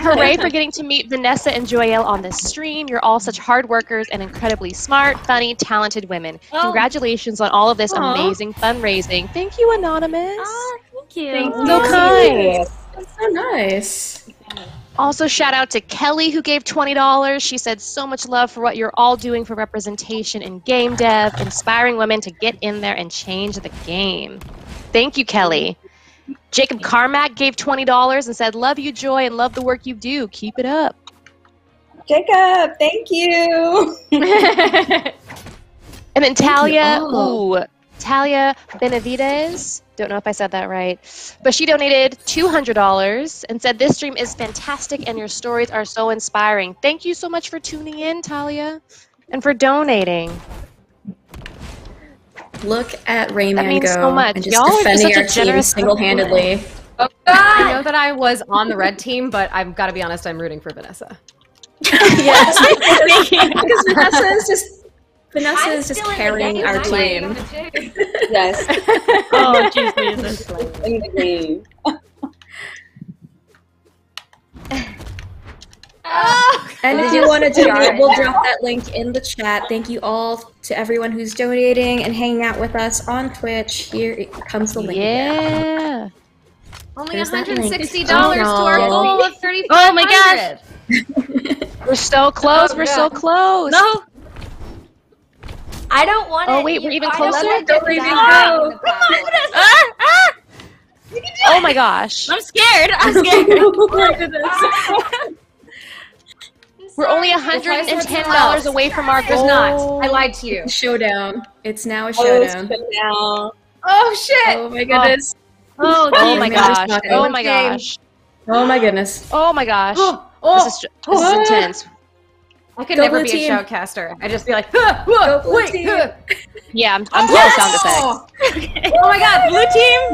Hooray for getting to meet Vanessa and Joyelle on this stream. You're all such hard workers and incredibly smart, funny, talented women. Congratulations on all of this amazing fundraising. Thank you, Anonymous. Oh, thank you. Thank you. So kind. That's so nice. Also, shout out to Kelly, who gave $20. She said, so much love for what you're all doing for representation in game dev, inspiring women to get in there and change the game. Thank you, Kelly. Jacob Carmack gave $20 and said, love you, Joy, and love the work you do. Keep it up. Jacob, thank you. And then Talia Benavides Don't know if I said that right. But she donated $200 and said, this stream is fantastic and your stories are so inspiring. Thank you so much for tuning in, Talia, and for donating. Look at Rayman go. That means so much. Y'all are just such a generous team single-handedly. Oh, I know that I was on the red team, but I've got to be honest, I'm rooting for Vanessa. Yes, because Vanessa is just carrying our team. Yes. Oh, Jesus. In the game. And if you want to donate, we'll drop that link in the chat. Thank you all to everyone who's donating and hanging out with us on Twitch. Here comes the link. Yeah. Only $160 to our goal of $3,500. Oh my gosh. We're so close. We're so close. No. I don't want it. Oh wait, we're even closer. Don't even go. Come on, Vanessa. You can do it. Oh my gosh. I'm scared. I'm scared. We're only $110 away from our goal. There's not. I lied to you. Showdown. It's now a showdown. Oh shit. Oh my goodness. Oh my gosh. Oh my gosh. Oh my goodness. Oh my gosh. This is intense. I could never be a shoutcaster. I just be like, wait. Yeah, I'm playing sound effects. Oh my god, blue team!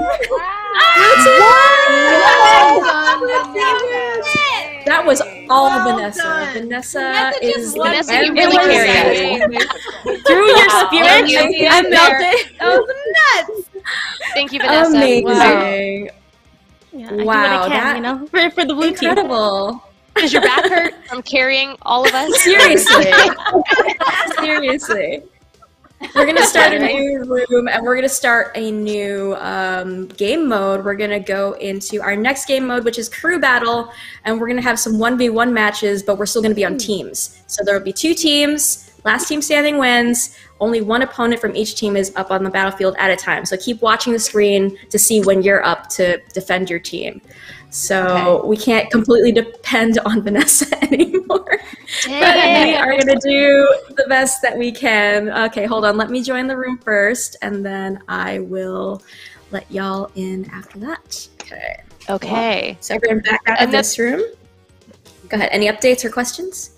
Blue team! That was all Vanessa. Vanessa, you really carried it. Through your spirit, I melted. That was nuts. Thank you, Vanessa. Amazing. Wow, that, you know, for the blue team. Incredible. Does your back hurt from carrying all of us? Seriously. Seriously. We're going to start a new room, and we're going to start a new game mode. We're going to go into our next game mode, which is crew battle, and we're going to have some 1v1 matches, but we're still going to be on teams. So there will be 2 teams. Last team standing wins. Only 1 opponent from each team is up on the battlefield at a time. So keep watching the screen to see when you're up to defend your team. So we can't completely depend on Vanessa anymore. But we are going to do the best that we can. Okay, hold on. Let me join the room first, and then I will let y'all in after that. Okay. Okay. So everyone back out of this room. Go ahead. Any updates or questions?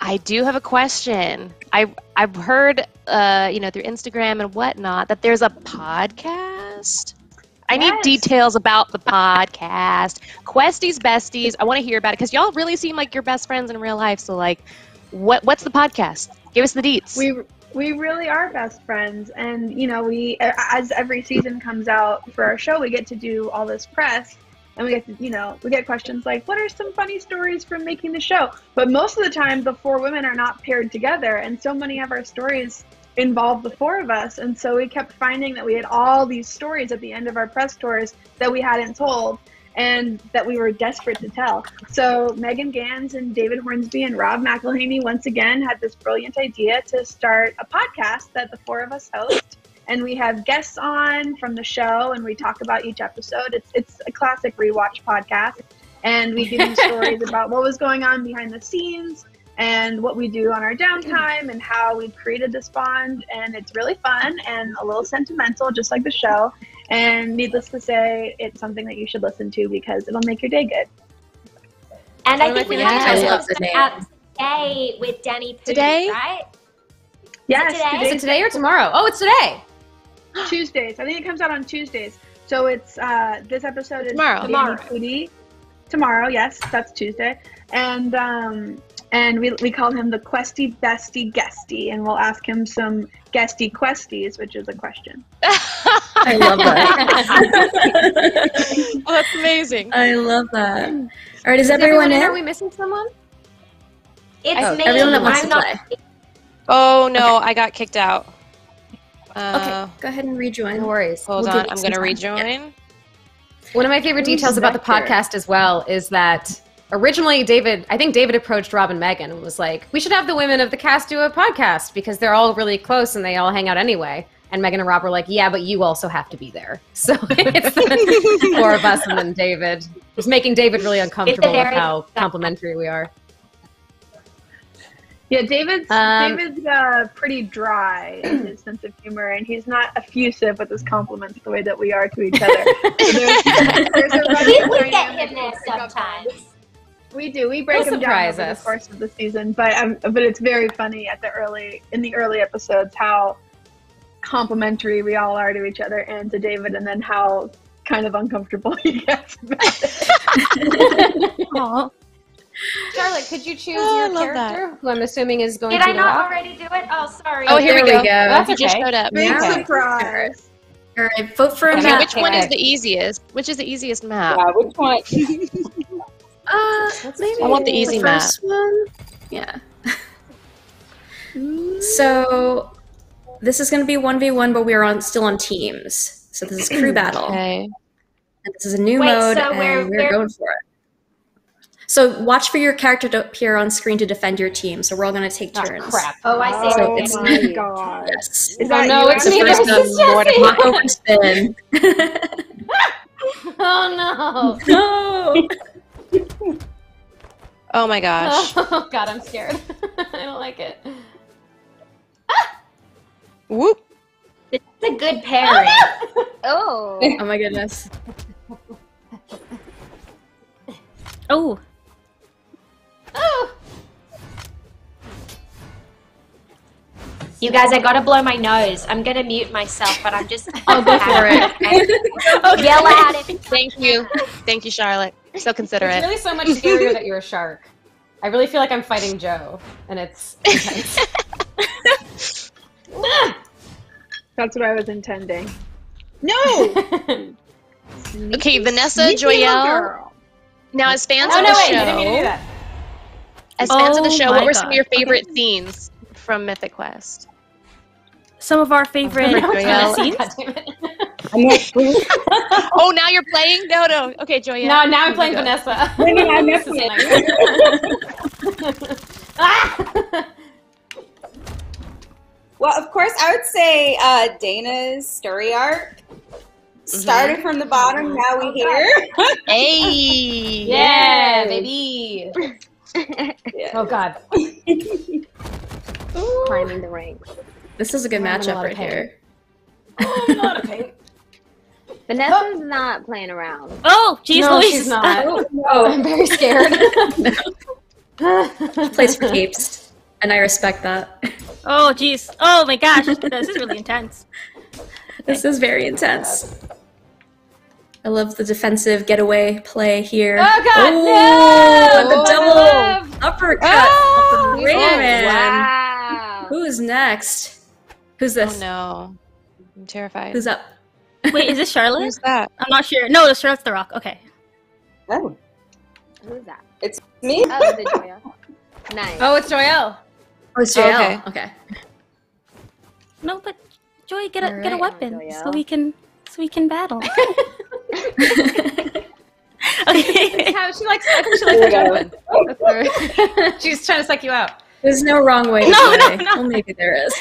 I do have a question. I've heard, you know, through Instagram and whatnot, that there's a podcast. I need details about the podcast. Questy's Besties. I want to hear about it because y'all really seem like your best friends in real life. So, like, what's the podcast? Give us the deets. We really are best friends, and you know, we as every season comes out for our show, we get to do all this press, and we get to, you know, we get questions like, "What are some funny stories from making the show?" But most of the time, the 4 women are not paired together, and so many of our stories involved the 4 of us, and so we kept finding that we had all these stories at the end of our press tours that we hadn't told and that we were desperate to tell. So Megan Gans and David Hornsby and Rob McElhenney once again had this brilliant idea to start a podcast that the 4 of us host, and we have guests on from the show and we talk about each episode. It's a classic rewatch podcast, and we give you stories about what was going on behind the scenes and what we do on our downtime and how we've created this bond. And it's really fun and a little sentimental, just like the show. And needless to say, it's something that you should listen to because it'll make your day good. And I think we have to out today with Danny Poo, today? Right? Yes. Is it today or tomorrow? Oh, it's today. Tuesdays. I think it comes out on Tuesdays. So it's this episode is tomorrow. Tomorrow, yes. That's Tuesday. And we call him the Questy Bestie Guesty, and we'll ask him some Guesty Questies, which is a question. I love that. Oh, that's amazing. I love that. All right, is everyone in? Are we missing someone? It's me. Everyone that wants to play. Oh, no, I got kicked out. Okay, go ahead and rejoin. No worries. Hold on, I'm going to rejoin. Yeah. One of my favorite details about the podcast as well is that originally, I think David approached Rob and Megan and was like, we should have the women of the cast do a podcast because they're all really close and they all hang out anyway. And Megan and Rob were like, yeah, but you also have to be there. So it's the 4 of us and then David. Just making David really uncomfortable with how complimentary we are. Yeah, David's pretty dry in his sense of humor, and he's not effusive with his compliments the way that we are to each other. We get him there sometimes. We do. We break him down over the course of the season, but it's very funny in the early episodes how complimentary we all are to each other and to David, and then how kind of uncomfortable he gets about it. Charlotte, could you choose your character, who I'm assuming is going to already do it? Oh, sorry. Oh, here we go. That's okay. Just showed up. Big surprise. All right, vote for a map. Which one is the easiest? Which is the easiest map? Yeah, which one? Maybe I want the easy map. First one? Yeah. So, this is going to be 1v1, but we are still on teams. So this is crew battle. Okay. And this is a new mode, so and we're going for it. So watch for your character to appear on screen to defend your team. So we're all going to take turns. Oh, crap. Oh, I see. So oh, my God. Yes. Is that no, it's me. This is Jesse. Oh, no. No. Oh, my gosh. Oh, God, I'm scared. I don't like it. Ah! Whoop. It's a good pairing. Oh. Oh, my goodness. Oh. Oh. You guys, I gotta blow my nose. I'm gonna mute myself, but I'm just. I'll go for it. Okay. Yell at it. Thank you. Thank you, Charlotte. So considerate. It's really so much scarier that you're a shark. I really feel like I'm fighting Joe, and it's intense. That's what I was intending. No! Okay, Vanessa, Joyelle. Now, as fans of the show, what were some of your favorite scenes from Mythic Quest? Some of our favorite scenes. Oh, now you're playing? No. Okay, Joyelle. No, now I'm playing Vanessa. I missed it. Well, of course, I would say Dana's story arc. Started from the bottom, now we're here. Hey! Yeah, baby! Yeah. Oh, God. Climbing the ranks. This is a good matchup right here. I'm not okay. Vanessa's not playing around. Oh, geez, no, she's not. Oh, I'm very scared. She plays for keeps, and I respect that. Oh, geez. Oh, my gosh. This is really intense. This is very intense. I love the defensive getaway play here. Oh, God, no! The double uppercut from Rayman. Wow. Who's next? Who's this? Oh, no. I'm terrified. Who's up? Wait, is this Charlotte? Who's that? I'm not sure. No, Charlotte's the rock. Okay. Oh. Who's that? It's me? Oh, it's Joyelle. Nice. Oh, it's Joyelle. Oh, it's Joyelle. Oh, okay. No, but Joy, get a weapon so we can battle. Okay. How she likes a weapon. That's she's trying to psych you out. There's no wrong way. No. Well, maybe there is.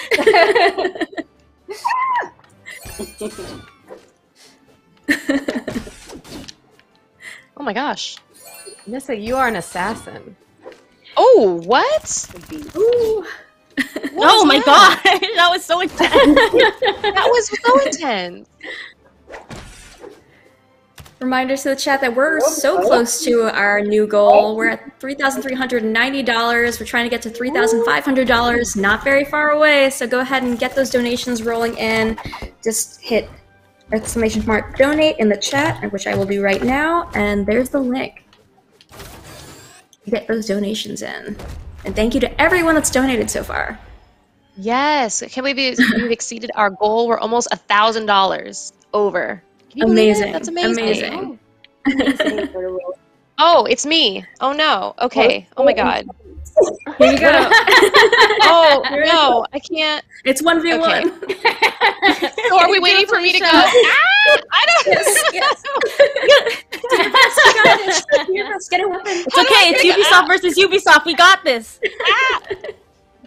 Oh my gosh, Nissa, you are an assassin. Oh, what? Ooh. Oh my God, that was so intense. That was so intense. Reminders to the chat that we're so close to our new goal. We're at $3,390. We're trying to get to $3,500. Not very far away, so go ahead and get those donations rolling in. Just hit exclamation mark donate in the chat, which I will do right now, and there's the link. Get those donations in. And thank you to everyone that's donated so far. Yes, I can't believe we've exceeded our goal. We're almost $1,000 over. Amazing. That's amazing. Amazing. Oh, it's me. Oh no. Okay. Oh my God. Here you go. Oh no, I can't. It's 1v1. Okay. So are we waiting for me to go? Ah, I don't know. Yes. Get a weapon. It's okay. It's Ubisoft versus Ubisoft. We got this. Ah.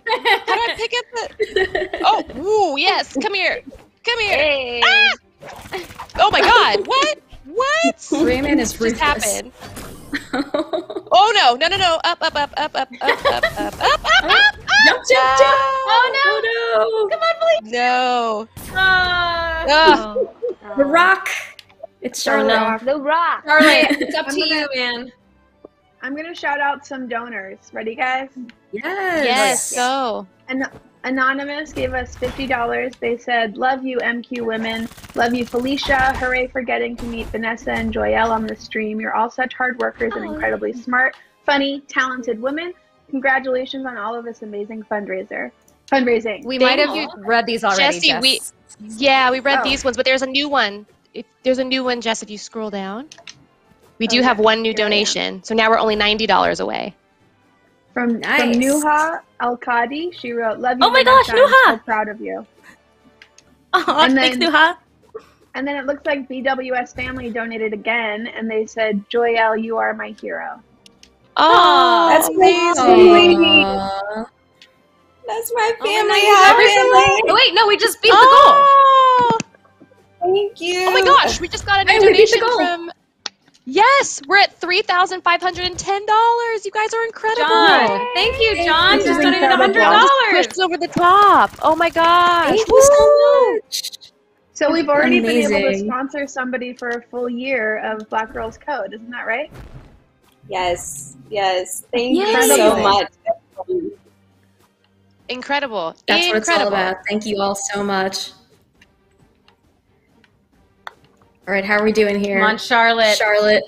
How do I pick up the? Oh, ooh, yes. Come here. Hey. Ah. Oh my God. What? Rayman is ruthless. Just happened. Oh no, no, no, no. Up, up, up, up, up, up, up, up, up, up, up. Jump, jump, jump. Oh no. Come on, please. No. Oh. Oh. The Rock. It's Charlotte. The Rock. Charlotte, it's up to you, man. I'm going to shout out some donors. Ready, guys? Yes. Yes. Go. And Anonymous gave us $50. They said, love you, MQ women. Love you, Felesha. Hooray for getting to meet Vanessa and Joyelle on the stream. You're all such hard workers and incredibly smart, funny, talented women. Congratulations on all of this amazing fundraising. We might have read these already, Jesse. We read these ones, but there's a new one. There's a new one, Jess, if you scroll down. We do have one new donation. So now we're only $90 away. From Nuha Al-Qadi, she wrote, love you. Oh my gosh, Nuha! I'm so proud of you. Oh, thanks, Nuha. And then it looks like BWS Family donated again, and they said, Joyelle, you are my hero. Oh, that's amazing. That's my family. Oh, wait, no, we just beat the goal. Thank you. Oh my gosh, we just got a new donation from... Yes, we're at $3,510. You guys are incredible. John, thank you, John. Just donated $100. Pushed over the top. Oh my gosh! Thank you so much. So we've already been able to sponsor somebody for a full year of Black Girls Code. Isn't that right? Yes. Yes. Thank you so much. Incredible. That's what it's all about. Thank you all so much. All right, how are we doing here? Come on, Charlotte. Charlotte.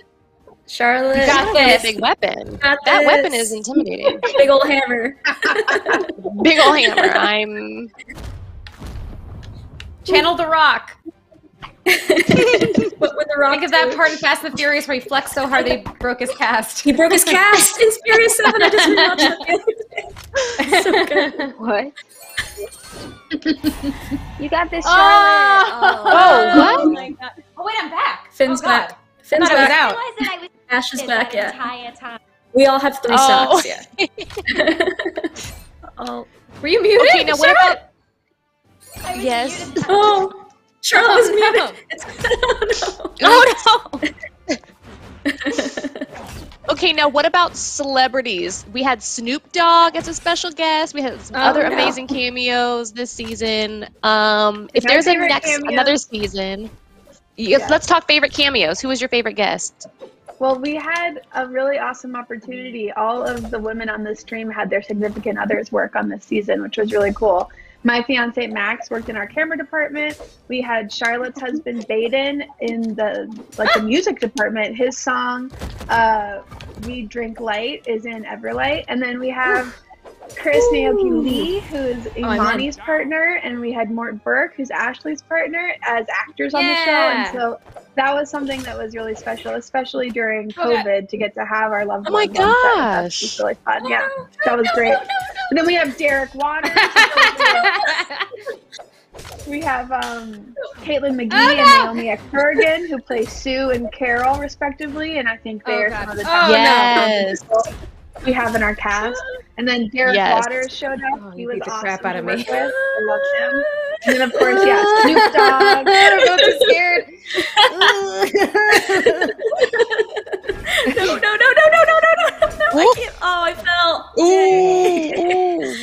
You got this. Big weapon. That weapon is intimidating. Big old hammer. Big old hammer. I'm... Channel the Rock. Think of that part in Fast and the Furious where he flexed so hard they broke his cast. He broke his cast in Furious 7. I just watched it. So good. What? You got this, Charlotte. Oh, what? Oh my God. Oh wait, I'm back. Finn's back. Finn's back. I realized that I was Ash is back. Yeah. Entire time. We all have three socks. Yeah. Oh, were you muted? Okay, now what about? I was muted. Oh, Charlotte was muted. Oh no. Okay, now what about celebrities? We had Snoop Dogg as a special guest. We had some other amazing cameos this season. If there's a another season, let's talk favorite cameos. Who was your favorite guest? Well, we had a really awesome opportunity. All of the women on this stream had their significant others work on this season, which was really cool. My fiance Max worked in our camera department. We had Charlotte's husband Baden in the music department. His song "We Drink Light" is in Everlight, and then we have Chris Naoki Lee, who is Imani's partner, and we had Mort Burke, who's Ashley's partner, as actors on the show. And so that was something that was really special, especially during COVID, to get to have our loved ones. Oh my gosh, it was really fun. Yeah, that was great. And then we have Derek Waters. We have Caitlin McGee and Naomi Ekbergen, who play Sue and Carol, respectively. And I think they are some of the top people we have in our cast. And then Derek Waters showed up. He was awesome. Crap out of me. I love him. And then, of course, Snoop Dogg. I don't know if I'm scared. No. I can't. Oh, I fell. Ooh.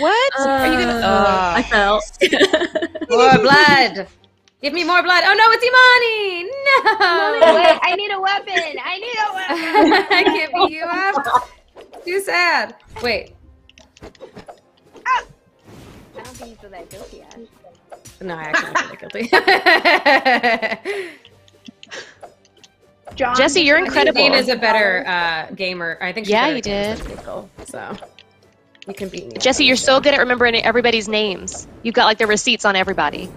What? Are you gonna? I fell. More blood. Give me more blood. Oh, no, it's Imani. No. Wait, I need a weapon. I can't beat you up. Too sad. Wait. Ah. I don't think you feel that guilty, Ash. No, I actually don't feel that guilty. Jesse, you're incredible. Jane is a better gamer. I think. Yeah, you did. People, so you can beat me. Jesse, you're so good at remembering everybody's names. You've got like the receipts on everybody.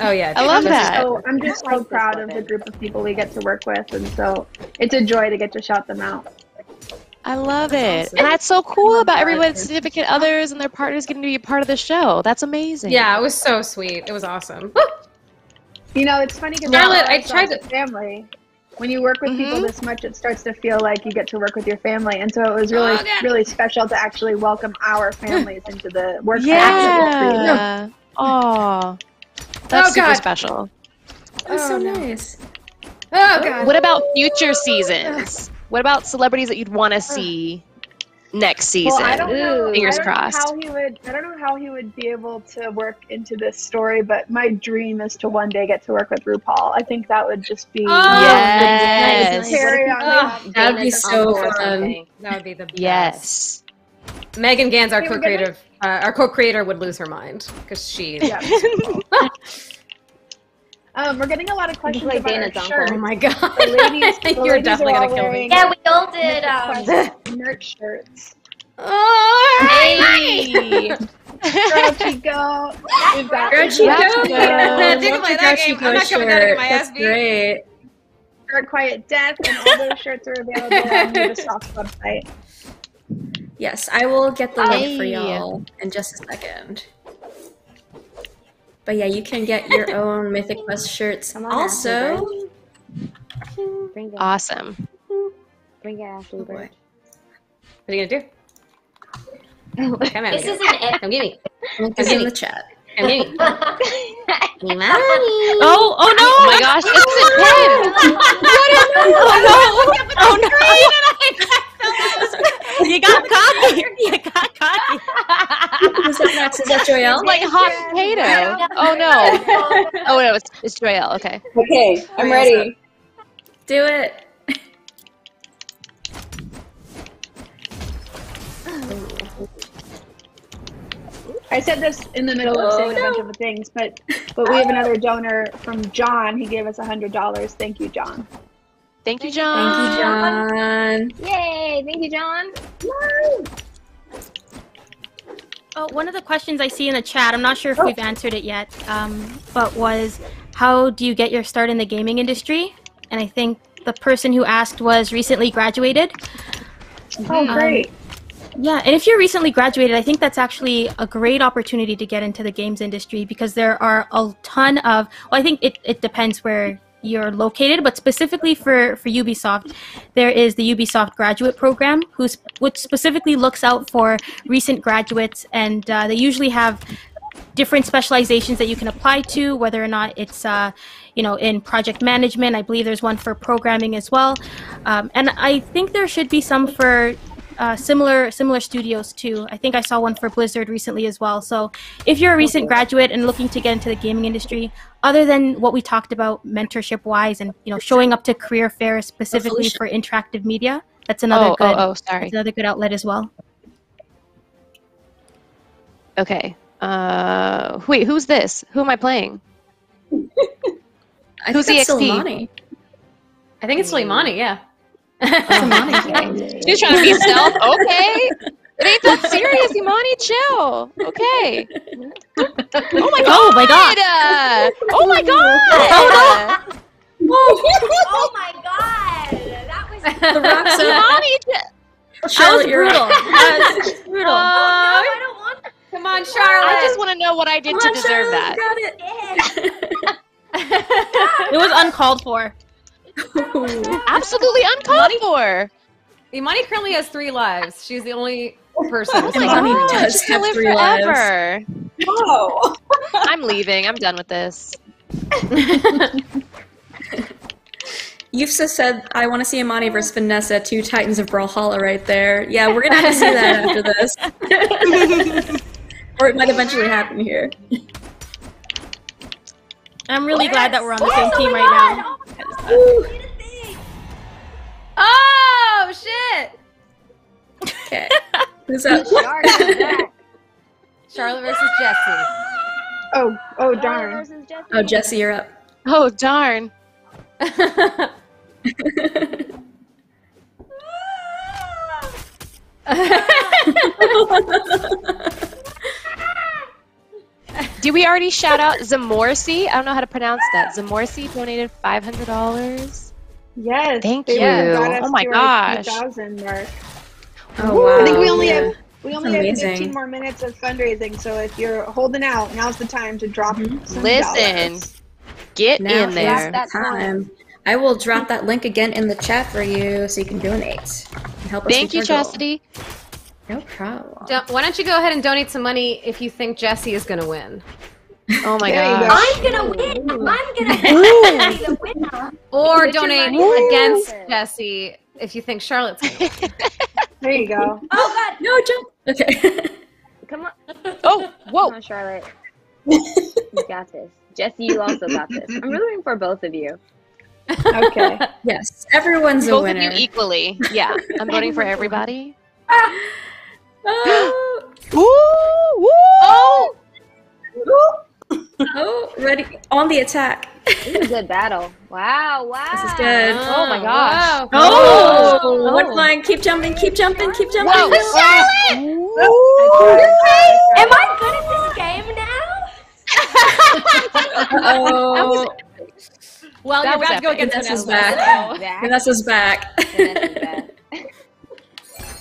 Oh yeah, I love that. So, I'm just so proud of the group of people we get to work with, and so it's a joy to get to shout them out. I love it. Awesome. And that's so cool about everyone's significant others and their partners getting to be a part of the show. That's amazing. Yeah, it was so sweet. It was awesome. Woo! You know, it's funny because I tried to family. When you work with people this much, it starts to feel like you get to work with your family. And so it was really, really special to actually welcome our families into the work. Yeah. Oh, that's super special. That was so nice. Oh God. What about future seasons? What about celebrities that you'd want to see next season? Well, I don't know, fingers crossed. I don't know how he would be able to work into this story, but my dream is to one day get to work with RuPaul. I think that would just be yes. That would be so fun. That would be the best. Yes. Megan Gans, our co-creator, would lose her mind because she. Yeah. We're getting a lot of questions about Dana's our shirts. Oh my god! The ladies you're definitely gonna kill me. Yeah, we all did nerd shirts. Oh, hey! Girl Chico. Girl Chico. Take a play that game. I'm not coming out of my ass beat. Girl Quiet Death, and all those shirts are available on the Ubisoft website. Yes, I will get the link for y'all in just a second. But yeah, you can get your own Mythic Quest shirts also. Awesome. Bring it, Ashly Burch. What are you gonna do? Come this is an come get me. Link is in the chat. Come get me. Oh no! Oh my gosh, this is him! Oh no! You got cocky. Is that Joyelle? It's like hot potato. Oh no. Oh no, it's Joyelle. Okay. Okay, I'm ready. Do it. I said this in the middle of saying a bunch of things, but we have another donor from John. He gave us $100. Thank you, John. Thank you, John. Thank you, John. Yay! Thank you, John. Woo! Oh, one of the questions I see in the chat, I'm not sure if we've answered it yet, but was, how do you get your start in the gaming industry? And I think the person who asked was recently graduated. Oh, great. Yeah, and if you're recently graduated, I think that's actually a great opportunity to get into the games industry because there are a ton of, well, I think it depends where you're located, but specifically for Ubisoft, there is the Ubisoft graduate program, which specifically looks out for recent graduates, and they usually have different specializations that you can apply to, whether or not it's in project management. I believe there's one for programming as well, and I think there should be some for similar studios too. I think I saw one for Blizzard recently as well. So if you're a recent graduate and looking to get into the gaming industry, other than what we talked about mentorship wise and showing up to career fairs specifically for interactive media, that's another good outlet as well. Okay. Wait, who's this? Who am I playing? Who's EXT? I think it's Soleimani, yeah. She's trying to be stealth. Okay, it ain't that serious, Imani. Chill. Okay. Oh my god! Oh my god! Oh my god! Oh my god! That was the rocks, Imani. Charlotte, you're brutal. That's brutal. Oh, I don't want that. Come on, Charlotte. I just want to know what I did to deserve that. It was uncalled for. Absolutely uncalled for. Imani currently has 3 lives. She's the only person. Oh my god, does she's gonna live forever. Oh. I'm leaving. I'm done with this. Yufsa said, "I want to see Imani versus Vanessa, 2 titans of Brawlhalla right there." Yeah, we're gonna have to see that after this, or it might eventually happen here. I'm really glad that we're on the same team right now. Oh shit! Okay, who's up? Charlotte versus Jesse. Oh darn! Oh Jesse, you're up. Oh darn! Did we already shout out Zamorsi? I don't know how to pronounce that. Zamorsi donated $500. Yes. Thank you. Oh my gosh. Mark. Oh wow. I think we only have 15 more minutes of fundraising, so if you're holding out, now's the time to drop some dollars. Get in there. That time. I will drop that link again in the chat for you so you can donate and help us. Thank you, Chastity. No problem. Why don't you go ahead and donate some money if you think Jesse is gonna win? Oh my god! I'm gonna win. I'm gonna be the winner. Or donate against Jesse if you think Charlotte's gonna win. There you go. Oh God, no, jump. Okay. Come on. Oh, whoa. Come on, Charlotte. You got this. Jesse, you also got this. I'm rooting for both of you. Okay. Yes. Everyone's both a winner. Both of you equally. Yeah. I'm voting for everybody. Ah. Ooh, woo. Oh. Woo. Oh, ready on the attack. This is a good battle. Wow, wow. This is good. Oh my gosh. Wow. Oh. Oh. One line. Keep jumping, keep jumping, keep jumping. Whoa. Charlotte! Am I good at this game now? Oh. Well, you're about to go against Vanessa's back. Vanessa's back. Vanessa's back.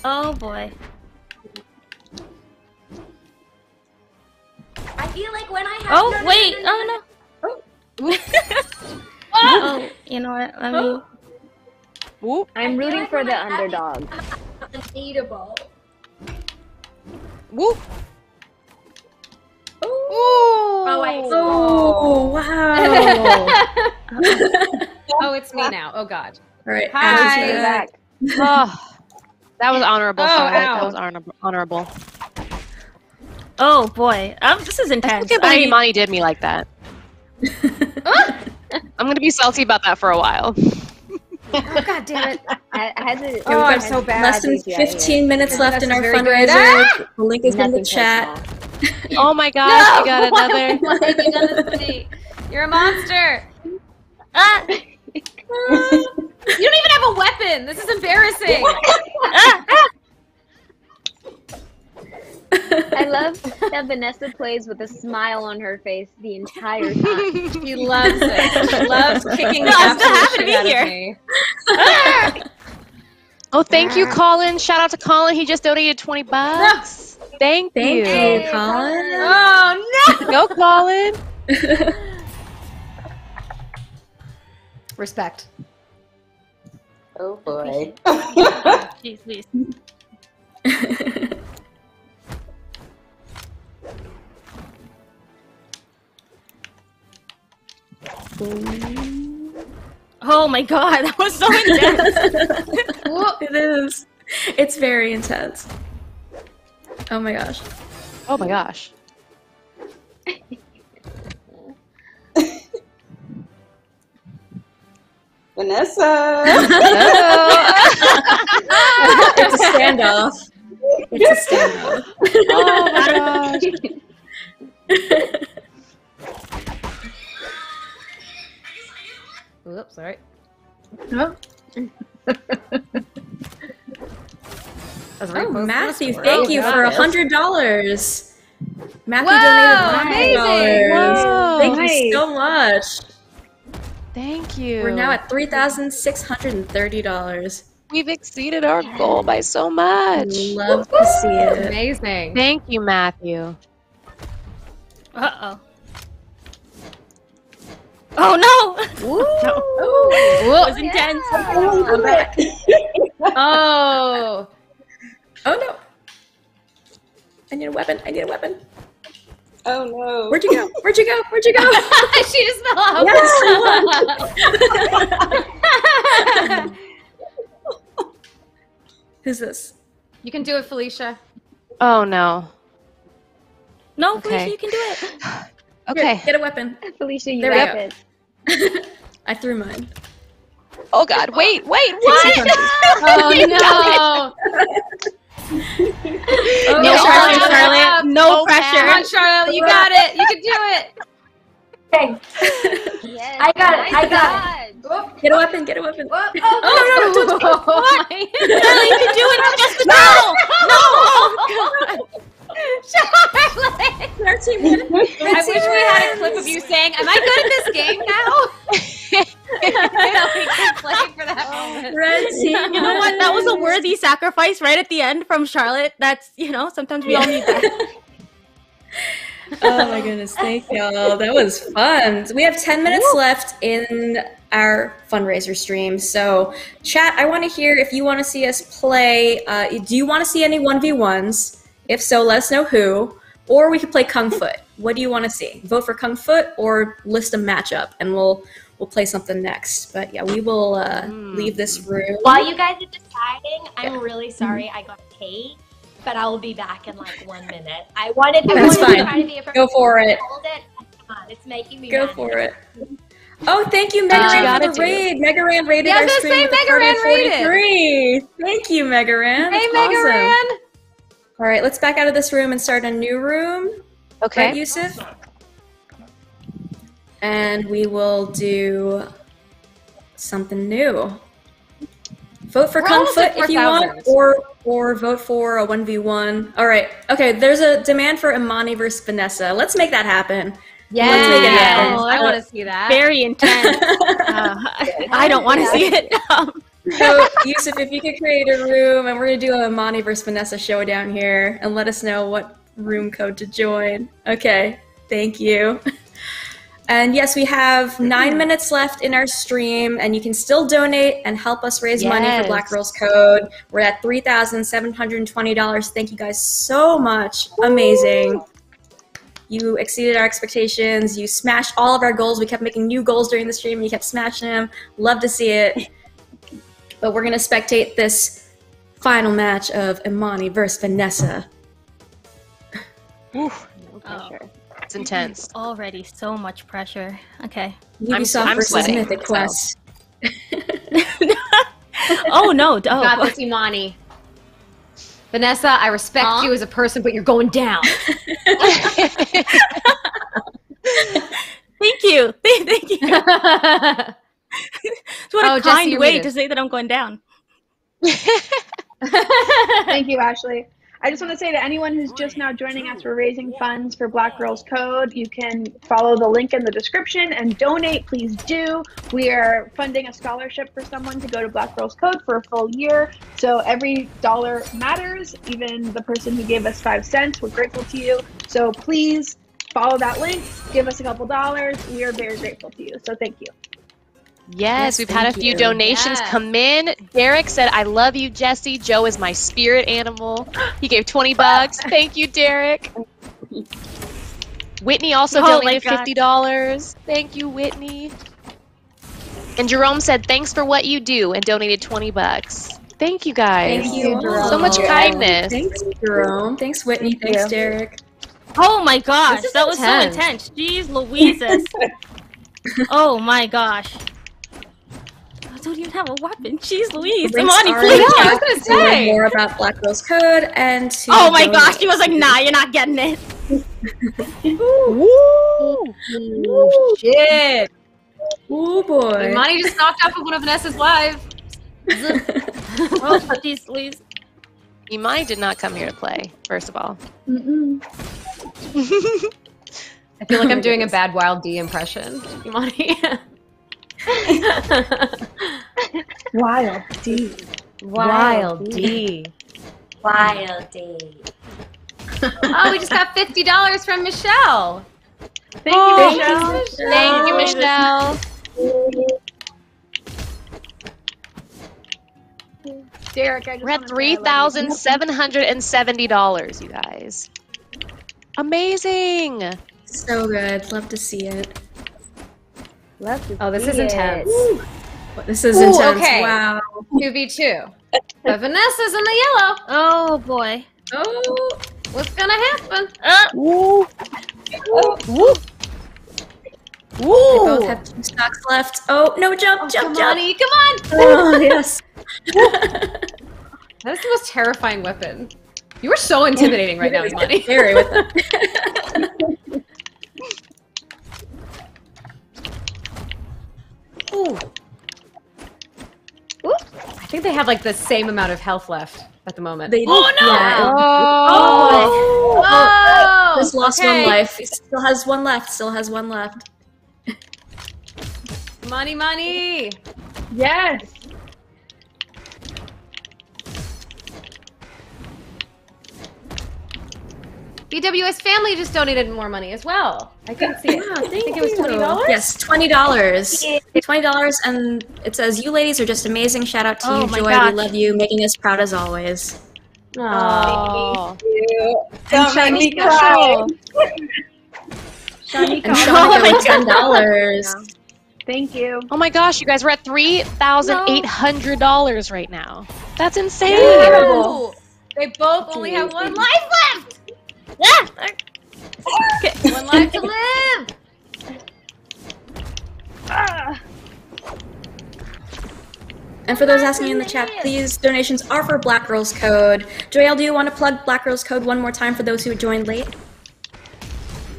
Oh boy. I feel like when I have oh, you know what? Let me. Oh. I'm rooting like for the underdog. Unbeatable. Whoop. Ooh. Oh, I. Oh, wow. Oh, it's me now. Oh God. All right. Hi. Back. Oh, that was honorable. Oh, that was honorable. Oh boy. This is intense. Look at what Imani did me like that. I'm gonna be salty about that for a while. Oh God damn it! I had to. Oh, I'm so bad. Less than 15 minutes left in our fundraiser. Ah! The link is in the chat. Oh my gosh! You got another. What have you done to me? You're a monster. You don't even have a weapon. This is embarrassing. I love that Vanessa plays with a smile on her face the entire time. She loves it. She loves kicking the absolute shit out of me. Oh, thank you, Colin. Shout out to Colin. He just donated $20. No. Thank you, Colin. Oh, no. Go, Colin. Respect. Oh, boy. Jeez, please. Oh my God, that was so intense. It is. It's very intense. Oh my gosh. Oh my gosh. Vanessa. It's a standoff. It's a standoff. Oh my gosh. Oops, sorry. Oh. Oh, Matthew, thank you for $100. Matthew donated $100. Thank you so much. Thank you. We're now at $3,630. We've exceeded our goal by so much. Love to see it. Amazing. Thank you, Matthew. Uh-oh. Oh no! Ooh. No. Ooh. It was intense. Oh. Oh no. I need a weapon. I need a weapon. Oh no. Where'd you go? Where'd you go? Where'd you go? She just fell off. Yes. Who's this? You can do it, Felesha. Oh no. No, okay. Felesha, you can do it. Okay. Here, get a weapon. Felesha, you got it. I threw mine. Oh God, wait, wait, what? Oh no. Oh, no pressure, Charlotte. No pressure. Come on, Charlotte, you got it. You can do it. Okay. Yes, I got it. I got it. Whoop. Get a weapon, get a weapon. Oh, oh no, don't what? Charlotte, you can do it. Just the towel. No. Oh God. Charlotte! 13 minutes. I wish we had a clip of you saying, am I good at this game now? We can play for that moment. Red team. You know what? That was a worthy sacrifice right at the end from Charlotte. That's, you know, sometimes we all need that. Oh my goodness. Thank y'all. That was fun. We have 10 minutes left in our fundraiser stream. So, chat, I want to hear if you want to see us play. Do you want to see any 1v1s? If so, let us know who. Or we could play Kung Foot. What do you want to see? Vote for Kung Foot or list a matchup, and we'll play something next. But yeah, we will leave this room. While you guys are deciding, I'm really sorry I got paid, but I will be back in like 1 minute. I wanted to try to be a professional. Go for it. Hold it. Come on, it's making me go mad. For it. Oh, thank you, Mega Ran, for the raid. Mega Ran raided our stream with Mega Ran 43. Thank you, Mega Ran. Hey, Mega Ran. All right, let's back out of this room and start a new room. Okay. Right, Yusuf? And we will do something new. Vote for Kung Foot if you want, or vote for a 1v1. All right. Okay, there's a demand for Imani versus Vanessa. Let's make that happen. Yeah, I want to see that. Very intense. I don't want to see it. So, Yusuf, if you could create a room, and we're going to do a Imani versus Vanessa showdown here, and let us know what room code to join. Okay, thank you. And yes, we have 9 minutes left in our stream, and you can still donate and help us raise money for Black Girls Code. We're at $3,720. Thank you guys so much. Amazing. You exceeded our expectations. You smashed all of our goals. We kept making new goals during the stream, and you kept smashing them. Love to see it. But we're going to spectate this final match of Imani versus Vanessa. Oof. No pressure. It's intense. Already so much pressure. Okay. Ubisoft versus Mythic Quest. Oh, no. Got this, Imani. Vanessa, I respect you as a person, but you're going down. Thank you. Thank you. What a kind way to say that I'm going down. Thank you, Ashly. I just want to say to anyone who's just now joining us, we're raising funds for Black Girls Code. You can follow the link in the description and donate, please do. We are funding a scholarship for someone to go to Black Girls Code for a full year. So every dollar matters, even the person who gave us 5 cents. We're grateful to you. So please follow that link, give us a couple dollars. We are very grateful to you, so thank you. Yes, we've had a few donations come in. Derek said, I love you, Jesse. Joe is my spirit animal. He gave 20 bucks. Thank you, Derek. Whitney also donated $50. Thank you, Whitney. And Jerome said, thanks for what you do, and donated 20 bucks. Thank you, guys. Thank you, Jerome. So much kindness. Thanks, Jerome. Thanks, Whitney. Thanks, Derek. Oh, my gosh. That was so intense. Jeez Louises. Oh, my gosh. Don't even have a weapon. Jeez Louise. Imani, please. I was going to say. More about Black Girls Code and to oh my gosh, she was like, nah, you're not getting it. Ooh. Ooh. Shit. Ooh, boy. Imani just knocked off of one of Vanessa's wives. Oh, jeez Louise. Imani did not come here to play, first of all. I feel like I'm doing a bad Wild D impression. Imani. Wild D. Wild D. Wild D. Oh, we just got $50 from Michelle. Thank you, Michelle. Thank you, Michelle. Derek, we're at $3,770, you guys. Amazing. So good. Love to see it. Oh, this is intense. This is intense. Okay. Wow. 2v2. But Vanessa's in the yellow. Oh boy. Oh, what's gonna happen? Woo. Woo. Woo. Both have 2 stocks left. Oh no! Jump! Jump! Jump! Johnny, come on! Oh yes. That is the most terrifying weapon. You are so intimidating right now, Johnny. Very with it. Ooh. Ooh. I think they have like the same amount of health left at the moment. They no! Yeah. Oh! Oh! Just lost one life. He still has one left. Still has one left. Money, money! Yes! BWS family just donated more money as well. I couldn't see it. I think it was $20? Yes, $20. $20, and it says, you ladies are just amazing. Shout out to you, Joy. Gosh. We love you, making us proud as always. Aww. Thank you. Don't make me cry. Johnny and Sean like $10. Yeah. Thank you. Oh my gosh, you guys, we're at $3,800 right now. That's insane. Yes. Terrible. They both only have one life left. Yeah. Okay. One life to live. And for those asking in the chat, please, donations are for Black Girls Code. Joyelle, do you want to plug Black Girls Code one more time for those who joined late?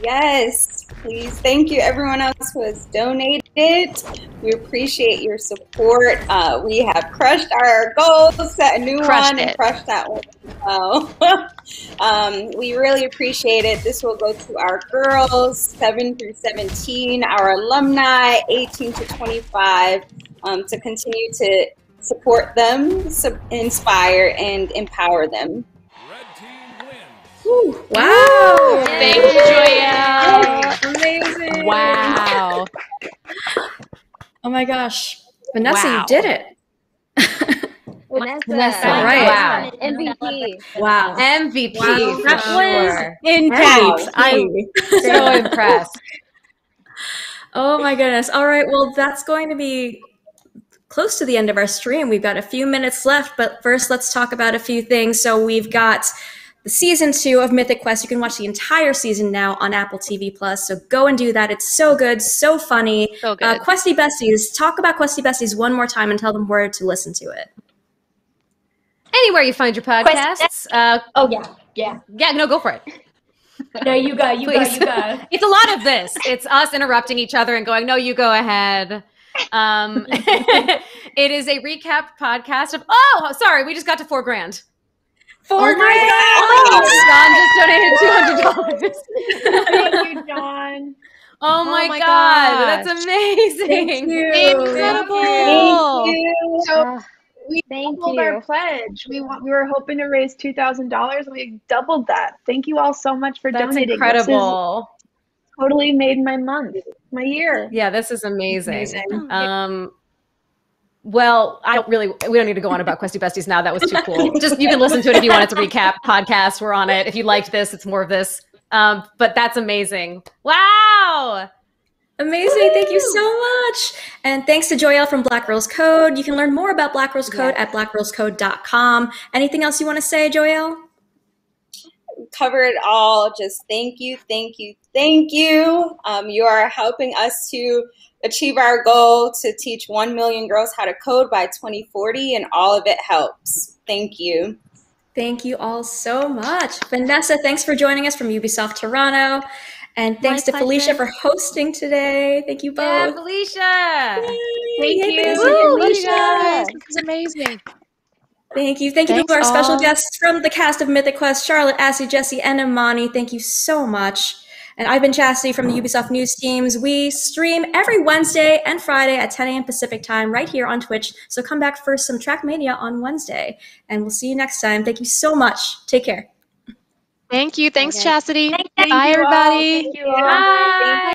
Yes, please. Thank you, everyone else who has donated. We appreciate your support. We have crushed our goals, set a new one, and crushed that one as well. We really appreciate it. This will go to our girls, 7 through 17, our alumni, 18 to 25, to continue to support them, inspire, and empower them. Ooh, wow! Yay. Thank you, Joyelle. Amazing. Wow. Oh my gosh, Vanessa, you did it. Vanessa, right? Wow. MVP. Wow. MVP. Wow. That was intense. I'm so impressed. Oh my goodness. All right. Well, that's going to be close to the end of our stream. We've got a few minutes left, but first, let's talk about a few things. So we've got the season 2 of Mythic Quest. You can watch the entire season now on Apple TV+, so go and do that. It's so good, so funny. So good. Questy Besties, talk about Questy Besties one more time and tell them where to listen to it. Anywhere you find your podcasts. No, go for it. No, you go, you Please. Go, you go. It's a lot of this. It's us interrupting each other and going, no, you go ahead. It is a recap podcast of, oh, sorry, we just got to $4,000. $4,000! Oh, John just donated $200. Thank you, John. Oh my God, that's amazing! Thank you. Incredible. Thank you. So we doubled our pledge. We were hoping to raise $2,000. We doubled that. Thank you all so much for donating. That's incredible. Totally made my month, my year. Yeah, this is amazing. Well, we don't need to go on about Questy Besties now. That was too cool. Just, you can listen to it if you want. It's a recap podcast. We're on it. If you liked this, it's more of this. But that's amazing. Wow. Amazing. Woo! Thank you so much. And thanks to Joyelle from Black Girls Code. You can learn more about Black Girls Code at blackgirlscode.com. Anything else you want to say, Joyelle? Cover it all. Just thank you. Thank you. Thank you. You are helping us to achieve our goal to teach 1 million girls how to code by 2040, and all of it helps. Thank you. Thank you all so much. Vanessa, thanks for joining us from Ubisoft Toronto. And thanks to Felesha for hosting today. Thank you both. Yeah, Felesha. Thank you, Felesha. This is amazing. Thank you. Thank you to our special guests from the cast of Mythic Quest, Charlotte, Ashly, Jesse, and Imani. Thank you so much. And I've been Chastity from the Ubisoft News Teams. We stream every Wednesday and Friday at 10 a.m. Pacific time right here on Twitch. So come back for some Trackmania on Wednesday. And we'll see you next time. Thank you so much. Take care. Thank you. Thanks, Chastity. Bye, everybody. Thank you all. Bye.